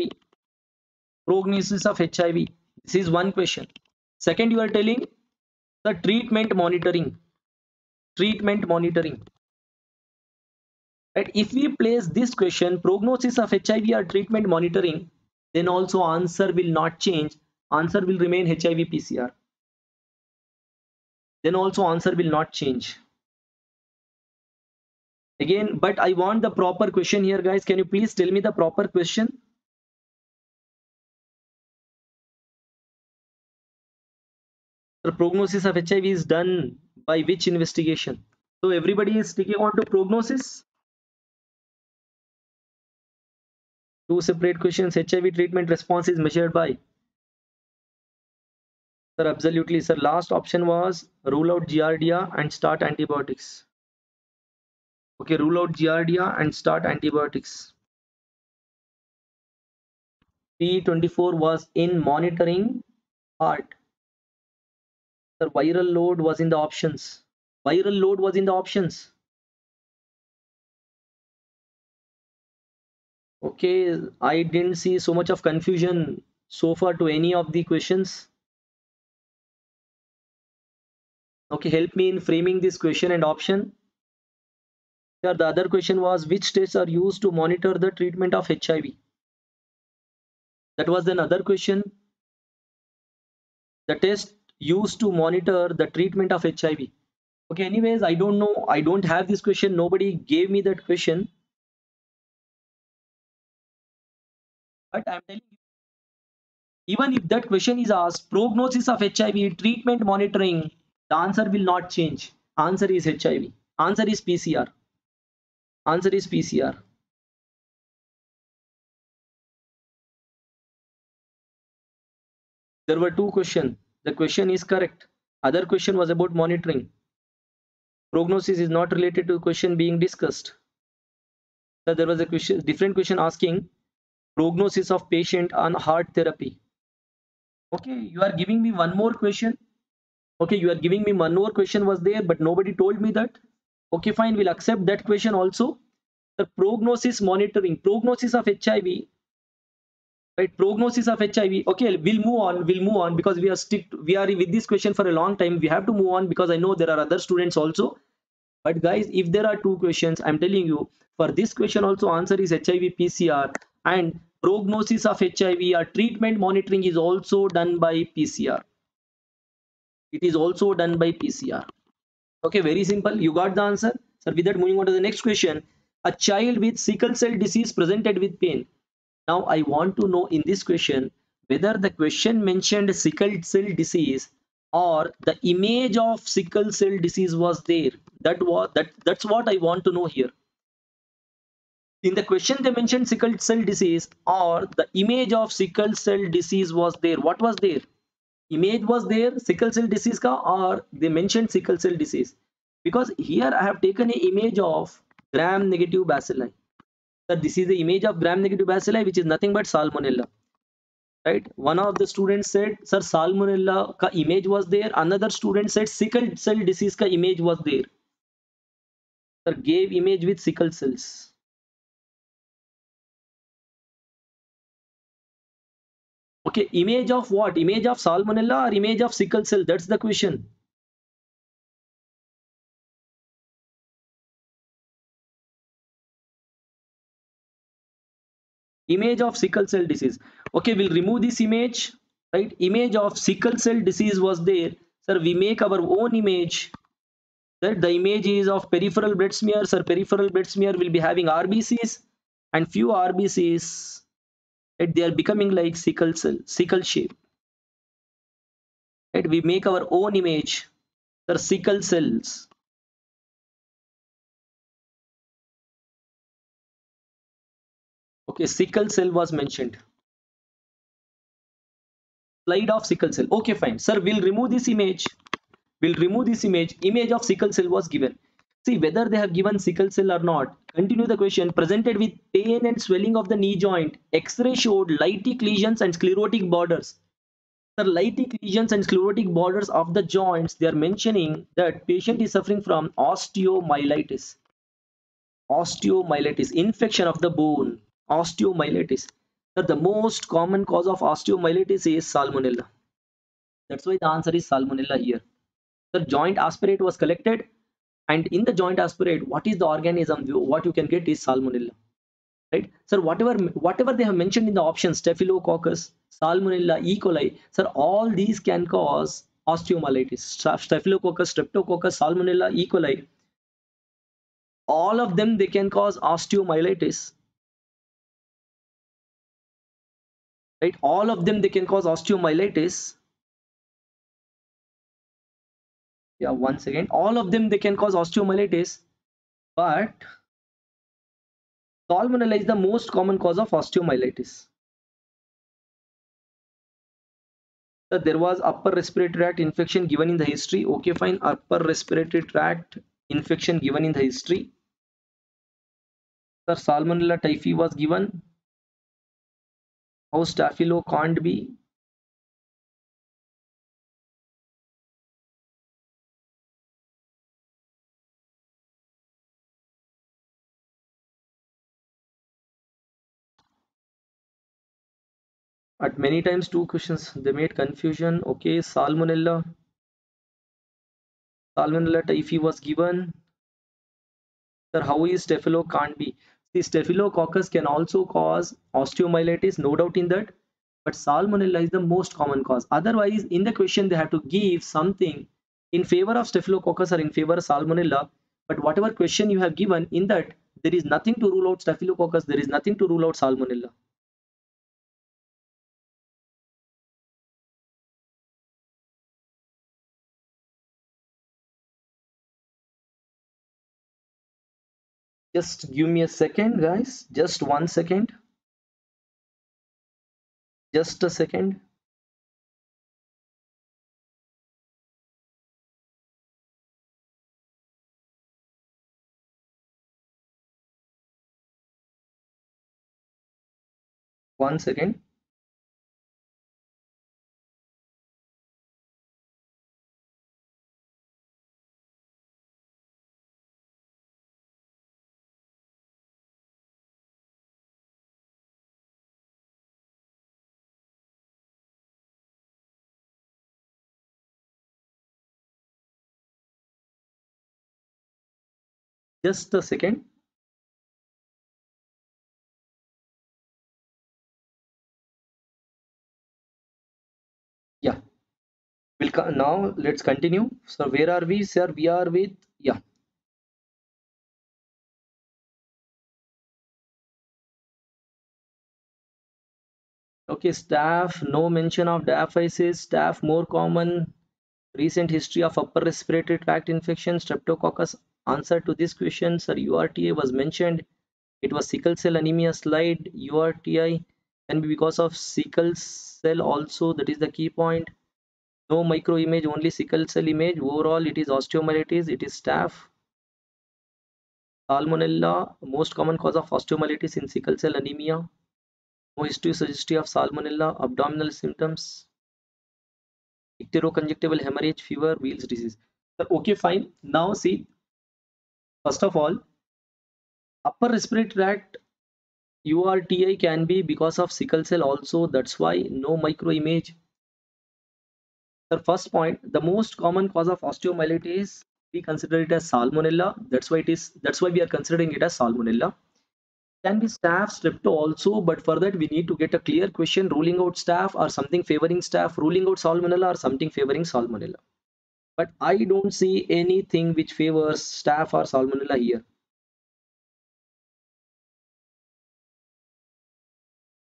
this is one question. Second, you are telling the treatment monitoring, But if we place this question, prognosis of HIV or treatment monitoring, then also answer will not change. Answer will remain HIV PCR. Then also answer will not change. Again, but I want the proper question here, guys. Can you please tell me the proper question? The prognosis of HIV is done by which investigation? So everybody is sticking on to prognosis. Two separate questions. HIV treatment response is measured by. Sir, absolutely, sir. Last option was rule out Giardia and start antibiotics. Okay, rule out Giardia and start antibiotics. P24 was in monitoring heart. Sir, viral load was in the options. Okay, I didn't see so much of confusion so far to any of the questions. Okay, help me in framing this question and option. Sir, the other question was which tests are used to monitor the treatment of HIV. That was another question. The test used to monitor the treatment of HIV. Okay, anyways, I don't know. I don't have this question. Nobody gave me that question. But I'm telling you, even if that question is asked, prognosis of HIV, treatment monitoring, the answer will not change. Answer is HIV. Answer is PCR. There were two questions. The question is correct. Other question was about monitoring. Prognosis is not related to the question being discussed. So there was a question, different question asking prognosis of patient on heart therapy. Okay, you are giving me one more question. Was there, but nobody told me that. Okay, fine, we'll accept that question also. The prognosis monitoring, prognosis of HIV, right? Okay, we'll move on because we are with this question for a long time. We have to move on because I know there are other students also. But guys, if there are two questions, I'm telling you, for this question also answer is HIV PCR, and prognosis of HIV or treatment monitoring is also done by PCR. Okay, very simple. You got the answer. Sir, with that, moving on to the next question. A child with sickle cell disease presented with pain. Now I want to know in this question whether the question mentioned sickle cell disease or the image of sickle cell disease was there. That's what I want to know here. In the question they mentioned sickle cell disease or the image of sickle cell disease was there. What was there? Image was there sickle cell disease ka, or they mentioned sickle cell disease? Because here I have taken an image of gram negative bacilli. Sir, this is the image of gram negative bacilli, which is nothing but Salmonella, right? One of the students said, sir, Salmonella ka image was there. Another student said sickle cell disease ka image was there. Sir, gave image with sickle cells. Okay, image of what? Image of Salmonella or image of sickle cell? That's the question. Image of sickle cell disease. Okay, we'll remove this image, right? Image of sickle cell disease was there. Sir, we make our own image. Sir, the image is of peripheral blood smear. Sir, peripheral blood smear will be having RBCs and few RBCs. Right? They are becoming like sickle cell, sickle shape. Right? We make our own image. Sir, sickle cells. Okay, sickle cell was mentioned. Slide of sickle cell. Okay, fine. Sir, we'll remove this image. We'll remove this image. Image of sickle cell was given. See whether they have given sickle cell or not. Continue the question. Presented with pain and swelling of the knee joint. X-ray showed lytic lesions and sclerotic borders. Sir, lytic lesions and sclerotic borders of the joints. They are mentioning that patient is suffering from osteomyelitis. Osteomyelitis, infection of the bone. Osteomyelitis. Sir, the most common cause of osteomyelitis is Salmonella. That's why the answer is Salmonella here. Sir, joint aspirate was collected, and in the joint aspirate, what is the organism? What you can get is Salmonella, right? Sir, whatever they have mentioned in the option, Staphylococcus, Salmonella, E. coli, sir, all these can cause osteomyelitis. Staphylococcus, Streptococcus, Salmonella, E. coli, all of them they can cause osteomyelitis. Right, all of them they can cause osteomyelitis. Yeah, once again, all of them they can cause osteomyelitis, but Salmonella is the most common cause of osteomyelitis. So there was upper respiratory tract infection given in the history. Okay, fine. Upper respiratory tract infection given in the history. Sir, Salmonella typhi was given. How Staphylo can't be. At many times two questions they made confusion. Okay, Salmonella typhi was given. Sir, how is Staphylo can't be? The Staphylococcus can also cause osteomyelitis, no doubt in that, but Salmonella is the most common cause. Otherwise, in the question they have to give something in favor of Staphylococcus or in favor of Salmonella, but whatever question you have given, in that there is nothing to rule out Staphylococcus, there is nothing to rule out Salmonella. Just give me a second, guys. Just 1 second. Just a second. One second. Just a second. Yeah, we'll now let's continue. So where are we, sir? We are with, yeah. Okay, staph, no mention of diaphysis. Staph more common. Recent history of upper respiratory tract infection. Streptococcus answer to this question. Sir, URTI was mentioned. It was sickle cell anemia slide. URTI can be because of sickle cell also. That is the key point. No micro image, only sickle cell image. Overall, it is osteomyelitis. It is staph. Salmonella, most common cause of osteomyelitis in sickle cell anemia. No history suggestive of salmonella. Abdominal symptoms, icteroconjunctival hemorrhage, fever, Wheels disease. Okay, fine. Now see, first of all, upper respiratory tract URTI can be because of sickle cell also. That's why no microimage. The first point, the most common cause of osteomyelitis, we consider it as salmonella. That's why it is. That's why we are considering it as salmonella. Can be staph, strepto also, but for that we need to get a clear question ruling out staph or something favoring staph, ruling out salmonella or something favoring salmonella. But I don't see anything which favors staph or salmonella here.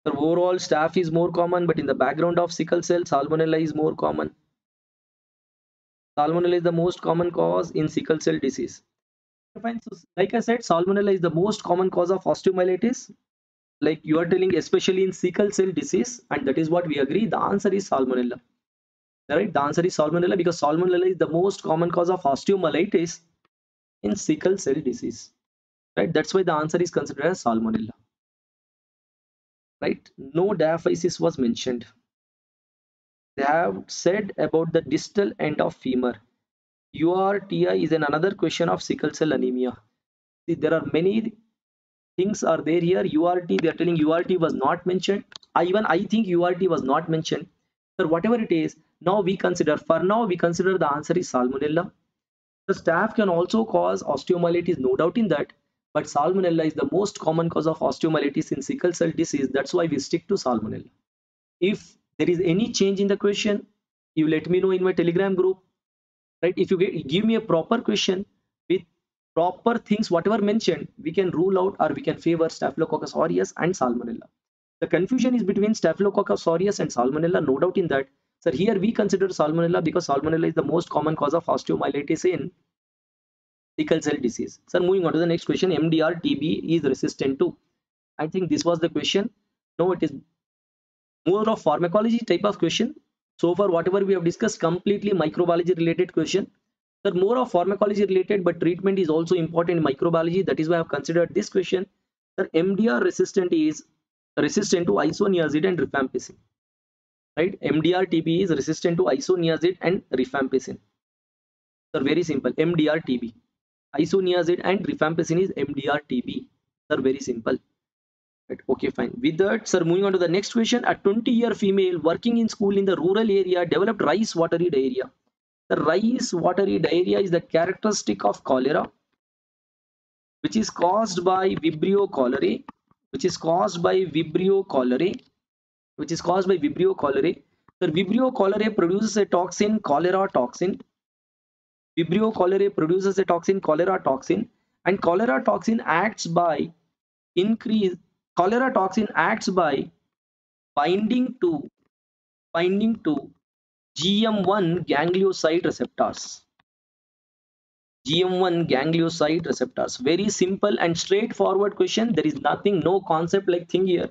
So overall, staph is more common, but in the background of sickle cell, salmonella is more common. Salmonella is the most common cause in sickle cell disease. Like I said, salmonella is the most common cause of osteomyelitis, like you are telling, especially in sickle cell disease, and that is what we agree. The answer is salmonella, right? The answer is salmonella because salmonella is the most common cause of osteomyelitis in sickle cell disease, right? That's why the answer is considered as salmonella, right? No diaphysis was mentioned. They have said about the distal end of femur. URTI is another question of sickle cell anemia. See, there are many things are there here. URT, they are telling URT was not mentioned. I think URT was not mentioned. So whatever it is, now we consider, for now we consider the answer is salmonella. The staph can also cause osteomyelitis, no doubt in that, but salmonella is the most common cause of osteomyelitis in sickle cell disease. That's why we stick to salmonella. If there is any change in the question, you let me know in my Telegram group. Right? If you give me a proper question with proper things, whatever mentioned, we can rule out or we can favor Staphylococcus aureus and Salmonella. The confusion is between Staphylococcus aureus and Salmonella, no doubt in that. Sir, here we consider Salmonella because Salmonella is the most common cause of osteomyelitis in sickle cell disease. Sir, moving on to the next question, MDR TB is resistant to. I think this was the question. No, it is more of pharmacology type of question. So far, whatever we have discussed, completely microbiology related question. Sir, more of pharmacology related, but treatment is also important in microbiology. That is why I have considered this question. Sir, MDR resistant is resistant to isoniazid and rifampicin. Right? MDR TB is resistant to isoniazid and rifampicin. Sir, very simple. MDR TB, isoniazid and rifampicin is MDR TB. Sir, very simple. Right. Okay, fine. With that, sir, moving on to the next question. A 20-year female working in school in the rural area developed rice watery diarrhea. The rice watery diarrhea is the characteristic of cholera, which is caused by Vibrio cholerae, Sir, Vibrio cholerae produces a toxin, cholera toxin. And cholera toxin acts by binding to GM1 ganglioside receptors. Very simple and straightforward question. There is nothing, no concept like thing here.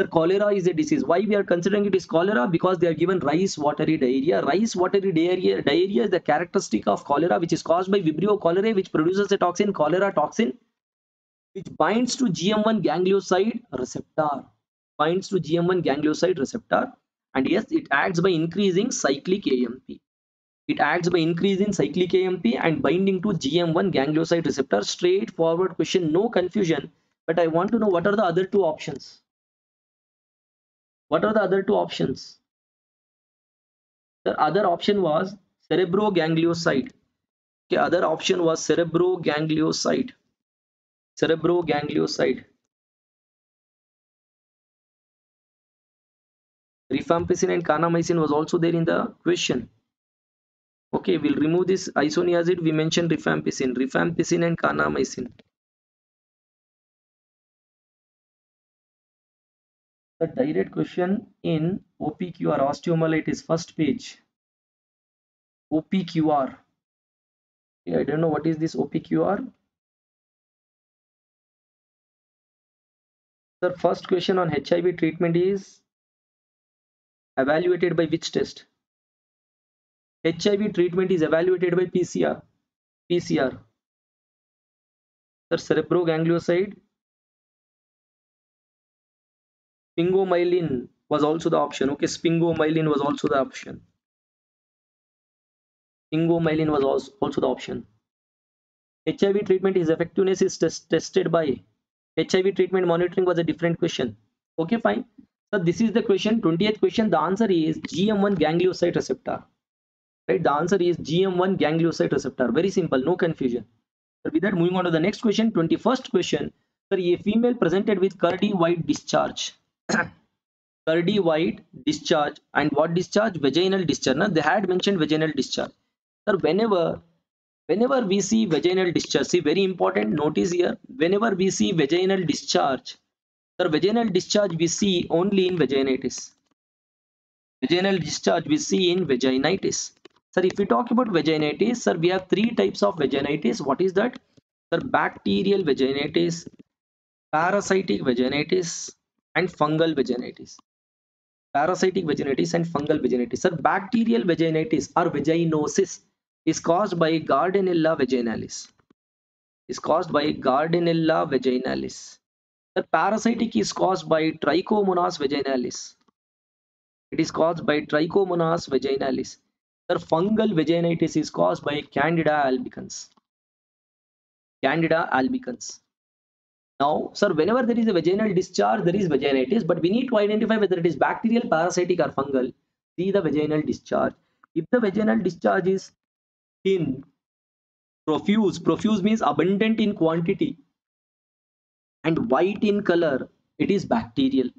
Sir, cholera is a disease. Why we are considering it is cholera? Because they are given rice watery diarrhea. Rice watery diarrhea is the characteristic of cholera, which is caused by Vibrio cholerae, which produces a toxin, cholera toxin, which binds to GM1 ganglioside receptor, and yes, it acts by increasing cyclic AMP. And binding to GM1 ganglioside receptor. Straightforward question, no confusion. But I want to know what are the other two options. The other option was cerebroganglioside. Okay, other option was cerebroganglioside. Rifampicin and kanamycin was also there in the question. Okay, we'll remove this isoniazid. We mentioned rifampicin, and kanamycin. the direct question in OPQR osteomala. It is first page. OPQR. I don't know what is this OPQR. Sir, first question on HIV treatment is evaluated by which test? HIV treatment is evaluated by PCR. PCR. Sir, cerebroganglioside, sphingomyelin was also the option. Okay, sphingomyelin was also the option. Sphingomyelin was also the option. HIV treatment, his effectiveness is tested by. HIV treatment monitoring was a different question. Okay, fine. So this is the question, 20th question. The answer is GM1 ganglioside receptor. Right, the answer is GM1 ganglioside receptor. Very simple, no confusion. So with that, moving on to the next question, 21st question. Sir, a female presented with curdy white discharge. Curdy white discharge, and what discharge? Vaginal discharge. Now they had mentioned vaginal discharge. Sir, whenever we see vaginal discharge, see, very important, notice here. Whenever we see vaginal discharge, sir, vaginal discharge we see only in vaginitis. Vaginal discharge we see in vaginitis. Sir, if we talk about vaginitis, sir, we have three types of vaginitis. What is that? Sir, bacterial vaginitis, parasitic vaginitis, and fungal vaginitis. Parasitic vaginitis and fungal vaginitis. Sir, bacterial vaginitis or vaginosis is caused by Gardnerella vaginalis. Is caused by Gardnerella vaginalis. The parasitic is caused by Trichomonas vaginalis. It is caused by Trichomonas vaginalis. Sir, fungal vaginitis is caused by Candida albicans. Candida albicans. Now, sir, whenever there is a vaginal discharge, there is vaginitis, but we need to identify whether it is bacterial, parasitic, or fungal. See the vaginal discharge. If the vaginal discharge is thin, profuse, profuse means abundant in quantity, and white in color, it is bacterial.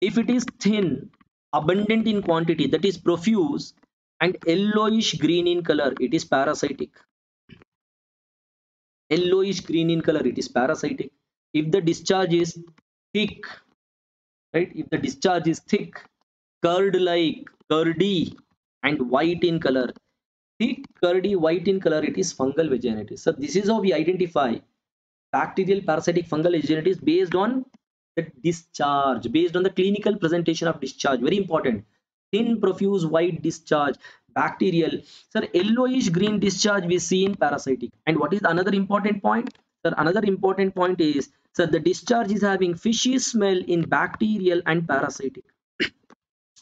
If it is thin, abundant in quantity, that is profuse, and yellowish green in color, it is parasitic. Yellowish green in color, it is parasitic. If the discharge is thick, right, if the discharge is thick, curd like, curdy, and white in color, thick, curdy, white in color, it is fungal vaginitis. So this is how we identify bacterial, parasitic, fungal vaginitis based on the discharge, based on the clinical presentation of discharge. Very important. Thin, profuse, white discharge, bacterial. Sir, yellowish green discharge we see in parasitic. And what is another important point? Sir, another important point is, sir, the discharge is having fishy smell in bacterial and parasitic.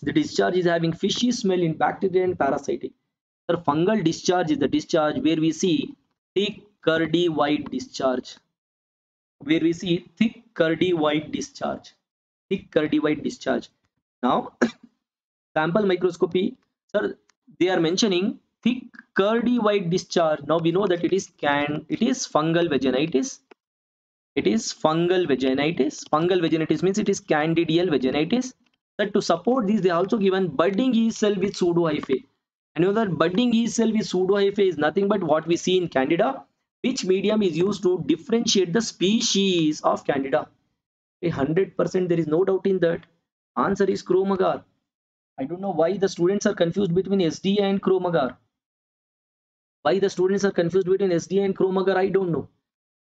The discharge is having fishy smell in bacterial and parasitic. Sir, fungal discharge is the discharge where we see thick, curdy, white discharge. Where we see thick, curdy, white discharge. Thick, curdy, white discharge. Now, sample microscopy, sir, they are mentioning thick, curdy, white discharge. Now we know that it is fungal vaginitis. It is fungal vaginitis. Fungal vaginitis means it is candidial vaginitis. But to support this, they are also given budding yeast cell with pseudohyphae. And you know that budding yeast cell with pseudohyphae is nothing but what we see in Candida. Which medium is used to differentiate the species of Candida? 100%, there is no doubt in that. Answer is CHROMagar. I don't know why the students are confused between SDA and CHROMagar. Why the students are confused between SDA and CHROMagar, I don't know.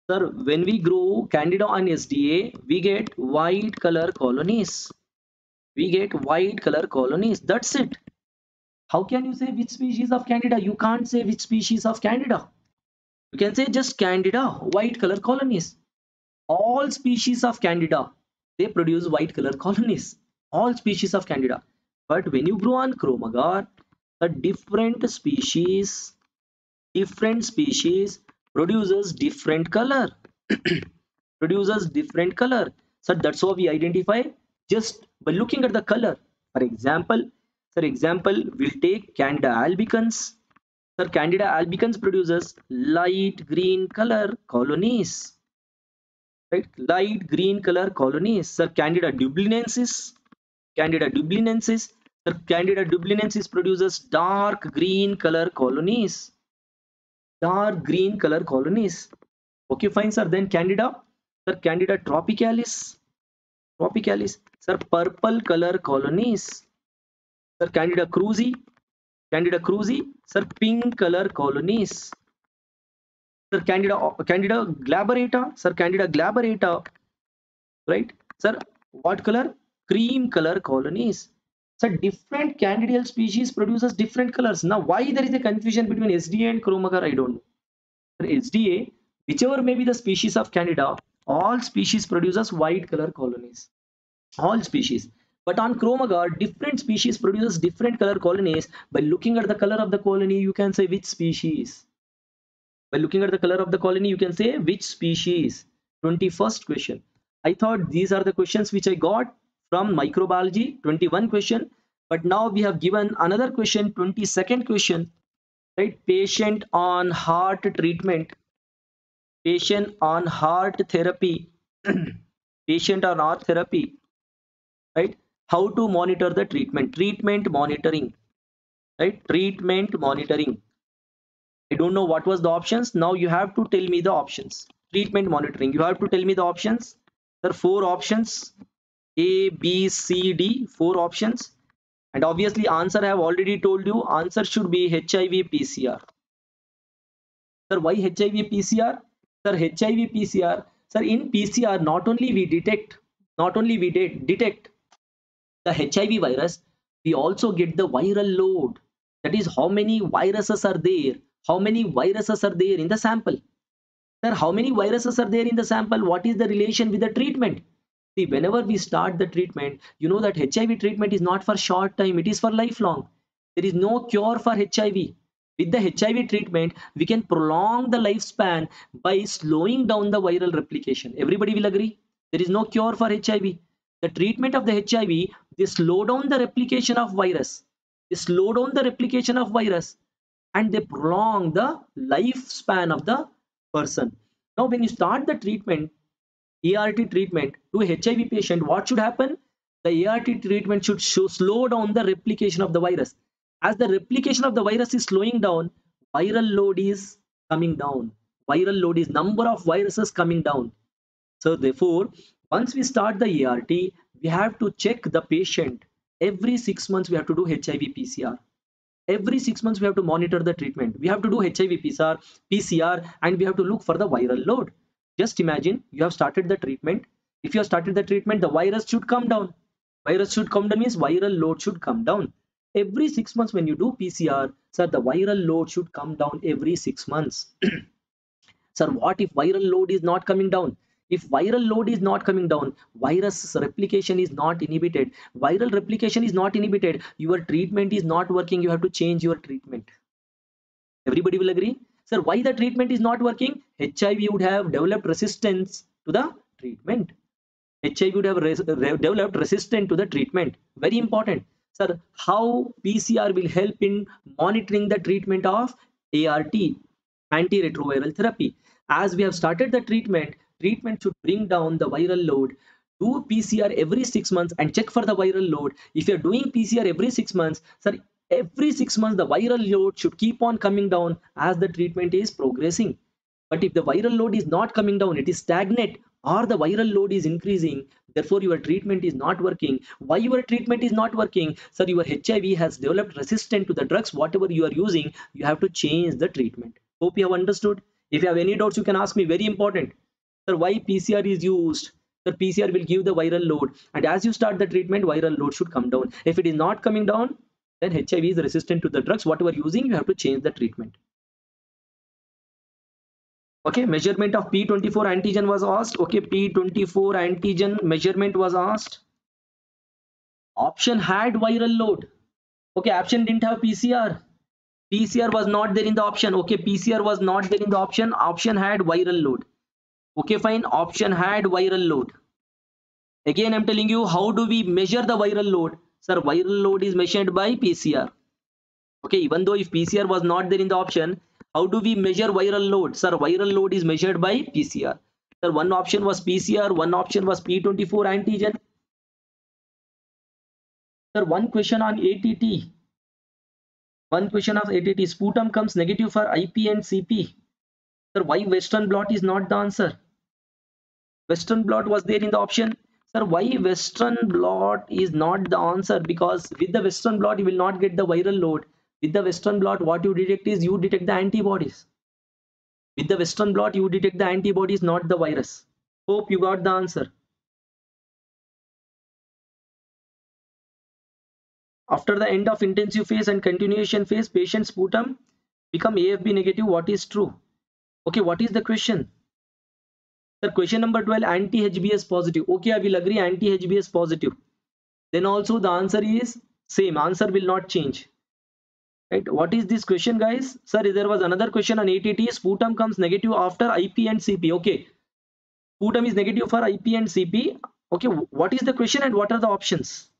Sir, when we grow Candida on SDA, we get white color colonies. We get white color colonies. That's it. How can you say which species of Candida? You can't say which species of Candida. You can say just Candida, white color colonies. All species of Candida, they produce white color colonies. All species of Candida. But when you grow on CHROMagar, the different species produces different color. Produces different color. So that's how we identify just by looking at the color. For example, we'll take Candida albicans. Sir, Candida albicans produces light green color colonies. Right? Light green color colonies. Sir, Candida dublinensis. Candida dublinensis. Sir, Candida dublinensis produces dark green color colonies. Dark green color colonies. Okay, fine, sir. Then Candida. Sir, Candida tropicalis. Tropicalis, sir purple colour colonies, sir Candida krusei, Candida krusei, sir pink colour colonies, sir Candida glabrata, sir Candida glabrata, right sir what colour, cream color colonies. So different candidal species produces different colors. Now why there is a confusion between SDA and CHROMagar? I don't know. For SDA, whichever may be the species of candida, all species produces white color colonies. All species. But on CHROMagar, different species produces different color colonies. By looking at the color of the colony, you can say which species. By looking at the color of the colony, you can say which species. 21st question. I thought these are the questions which I got from microbiology, 21 question, but now we have given another question, 22nd question, right? Patient on heart treatment, patient on heart therapy, patient on heart therapy, right? How to monitor the treatment? Treatment monitoring, right? Treatment monitoring. I don't know what was the options. Now you have to tell me the options. Treatment monitoring. You have to tell me the options. There are four options. A, B, C, D, four options, and obviously answer I have already told you. Answer should be HIV PCR. Sir, why HIV PCR? Sir, HIV PCR. Sir, in PCR not only we detect, not only we detect the HIV virus, we also get the viral load. That is how many viruses are there? How many viruses are there in the sample? Sir, how many viruses are there in the sample? What is the relation with the treatment? See, whenever we start the treatment, you know that HIV treatment is not for short time, it is for lifelong. There is no cure for HIV. With the HIV treatment, we can prolong the lifespan by slowing down the viral replication. Everybody will agree. There is no cure for HIV. The treatment of the HIV, they slow down the replication of virus. They slow down the replication of virus and they prolong the lifespan of the person. Now, when you start the treatment, ERT treatment to HIV patient, what should happen? The ERT treatment should slow down the replication of the virus. As the replication of the virus is slowing down, viral load is coming down. Viral load is number of viruses coming down. So therefore, once we start the ERT, we have to check the patient. Every 6 months, we have to do HIV PCR. Every 6 months, we have to monitor the treatment. We have to do HIV PCR, and we have to look for the viral load. Just imagine you have started the treatment. If you have started the treatment, the virus should come down. Virus should come down means viral load should come down. Every 6 months when you do PCR, sir, the viral load should come down every 6 months. Sir, what if viral load is not coming down? If viral load is not coming down, virus replication is not inhibited. Viral replication is not inhibited. Your treatment is not working. You have to change your treatment. Everybody will agree? Sir, why the treatment is not working? HIV would have developed resistance to the treatment. HIV would have developed resistance to the treatment. Very important. Sir, how PCR will help in monitoring the treatment of ART, antiretroviral therapy? As we have started the treatment, treatment should bring down the viral load. Do PCR every 6 months and check for the viral load. If you are doing PCR every 6 months, sir, every 6 months, the viral load should keep on coming down as the treatment is progressing. But if the viral load is not coming down, it is stagnant, or the viral load is increasing, therefore your treatment is not working. Why your treatment is not working? Sir, your HIV has developed resistance to the drugs, whatever you are using, you have to change the treatment. Hope you have understood. If you have any doubts, you can ask me. Very important. Sir, why PCR is used? Sir, PCR will give the viral load. And as you start the treatment, viral load should come down. If it is not coming down, then HIV is resistant to the drugs. Whatever you're using, you have to change the treatment. Okay, measurement of P24 antigen was asked. Okay, P24 antigen measurement was asked. Option had viral load. Okay, option didn't have PCR. PCR was not there in the option. Okay, PCR was not there in the option. Option had viral load. Okay, fine. Option had viral load. Again, I'm telling you, how do we measure the viral load? Sir, viral load is measured by PCR. Okay, even though if PCR was not there in the option, how do we measure viral load? Sir, viral load is measured by PCR. Sir, one option was PCR, one option was P24 antigen. Sir, one question on ATT. One question of ATT. Sputum comes negative for IP and CP. Sir, why Western blot is not the answer? Western blot was there in the option. Sir, why Western blot is not the answer? Because with the Western blot you will not get the viral load. With the Western blot, what you detect is you detect the antibodies. With the Western blot, you detect the antibodies, not the virus. Hope you got the answer. After the end of intensive phase and continuation phase, patient's sputum become AFB negative. What is true? Okay, what is the question? Sir, question number 12, anti-HBs positive. Okay, I will agree, anti-HBs positive. Then also the answer is same. Answer will not change. Right? What is this question, guys? Sir, there was another question on ATT. Sputum comes negative after IP and CP. Okay. Sputum is negative for IP and CP. Okay. What is the question and what are the options?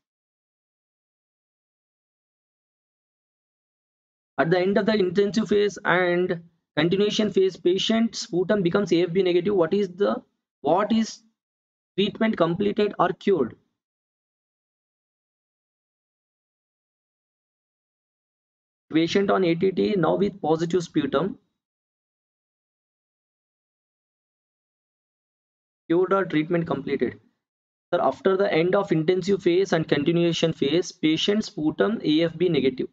At the end of the intensive phase and continuation phase, patient sputum becomes AFB negative. What is treatment completed or cured? Patient on ATT now with positive sputum, cured or treatment completed? Sir, after the end of intensive phase and continuation phase, patient sputum AFB negative.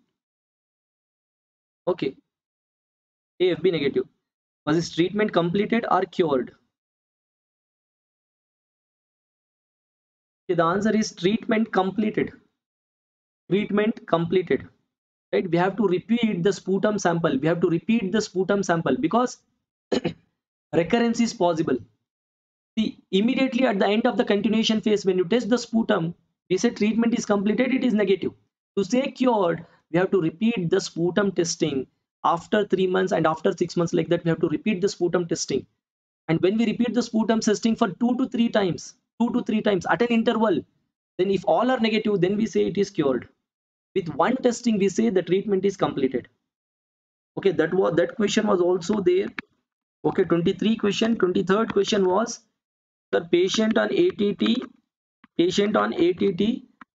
Okay. AFB negative. Was this treatment completed or cured? Okay, the answer is treatment completed. Treatment completed. Right? We have to repeat the sputum sample. We have to repeat the sputum sample because recurrence is possible. See, immediately at the end of the continuation phase, when you test the sputum, we say treatment is completed, it is negative. To say cured, we have to repeat the sputum testing after 3 months and after 6 months, like that. We have to repeat the sputum testing. And when we repeat the sputum testing for 2 to 3 times, 2 to 3 times at an interval, then if all are negative, then we say it is cured. With one testing, we say the treatment is completed. Okay, that question was also there. Okay, 23rd question was the patient on ATT,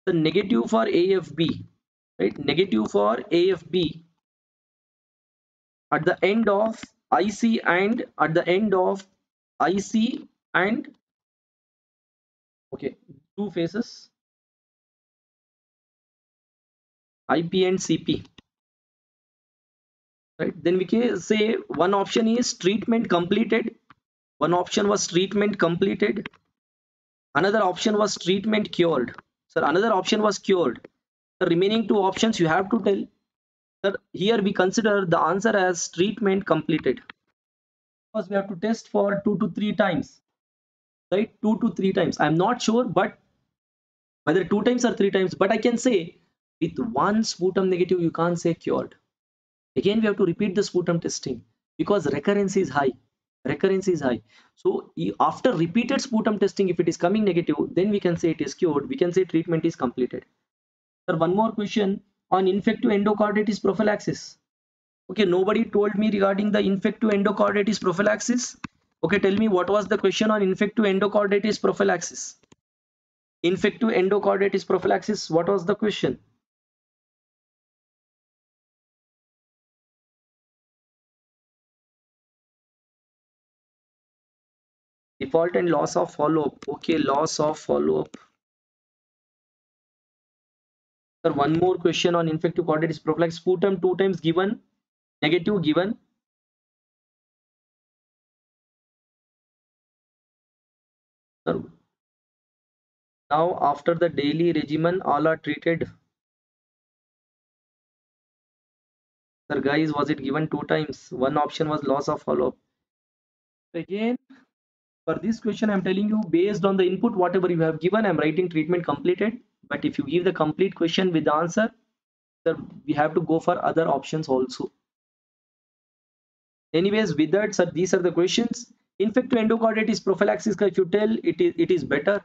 the negative for AFB, right? Negative for AFB at the end of IC and okay, 2 phases. IP and CP, right? Then we can say one option is treatment completed, one option was treatment completed, another option was treatment cured. Sir, another option was cured. The remaining 2 options you have to tell. Sir, here we consider the answer as treatment completed because we have to test for 2 to 3 times, right? 2 to 3 times. I'm not sure, but whether 2 times or 3 times, but I can say with one sputum negative, you can't say cured. Again, we have to repeat the sputum testing because recurrence is high. Recurrence is high. So after repeated sputum testing, if it is coming negative, then we can say it is cured. We can say treatment is completed. Sir, one more question on infective endocarditis prophylaxis. Okay, nobody told me regarding the infective endocarditis prophylaxis. Okay, tell me what was the question on infective endocarditis prophylaxis? Infective endocarditis prophylaxis, what was the question? Default and loss of follow-up. Okay, loss of follow-up. Sir, one more question on infective endocarditis prophylaxis. Sputum 2 times given, negative given. Sir, now after the daily regimen, all are treated. Sir, guys, was it given 2 times? One option was loss of follow-up. Again, for this question, I'm telling you, based on the input, whatever you have given, I'm writing treatment completed. But if you give the complete question with the answer, sir, we have to go for other options also. Anyways, with that, sir, these are the questions. Infective endocarditis prophylaxis, if you tell, it is better.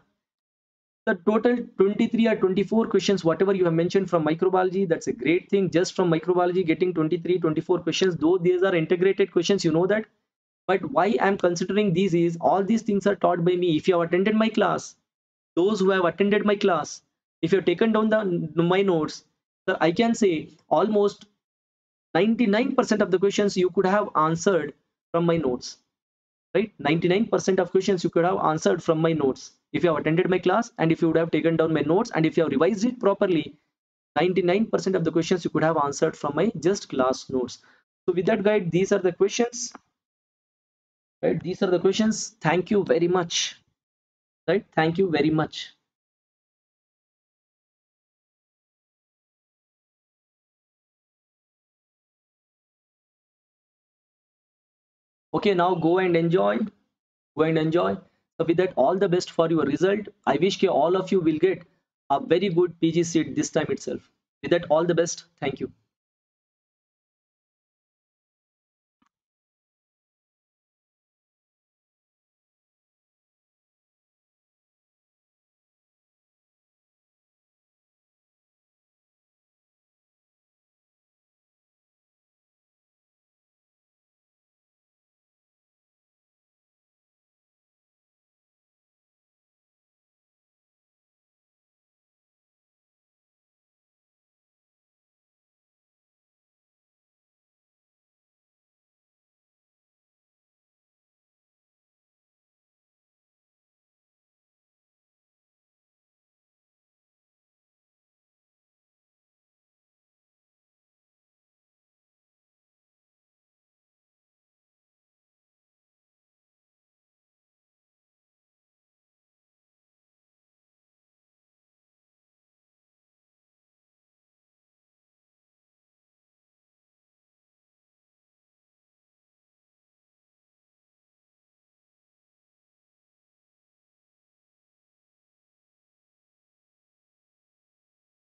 The total 23 or 24 questions, whatever you have mentioned from microbiology, that's a great thing. Just from microbiology, getting 23, 24 questions, though these are integrated questions, you know that. But why I'm considering these is all these things are taught by me. If you have attended my class, those who have attended my class, if you have taken down my notes, sir, I can say almost 99% of the questions you could have answered from my notes. right? 99% of questions you could have answered from my notes if you have attended my class, and if you would have taken down my notes, and if you have revised it properly, 99% of the questions you could have answered from my just class notes. So with that, guide, these are the questions, right? These are the questions. Thank you very much, right? Thank you very much. Okay, now go and enjoy, go and enjoy. So with that, all the best for your result. I wish all of you will get a very good PG seat this time itself. With that, all the best. Thank you.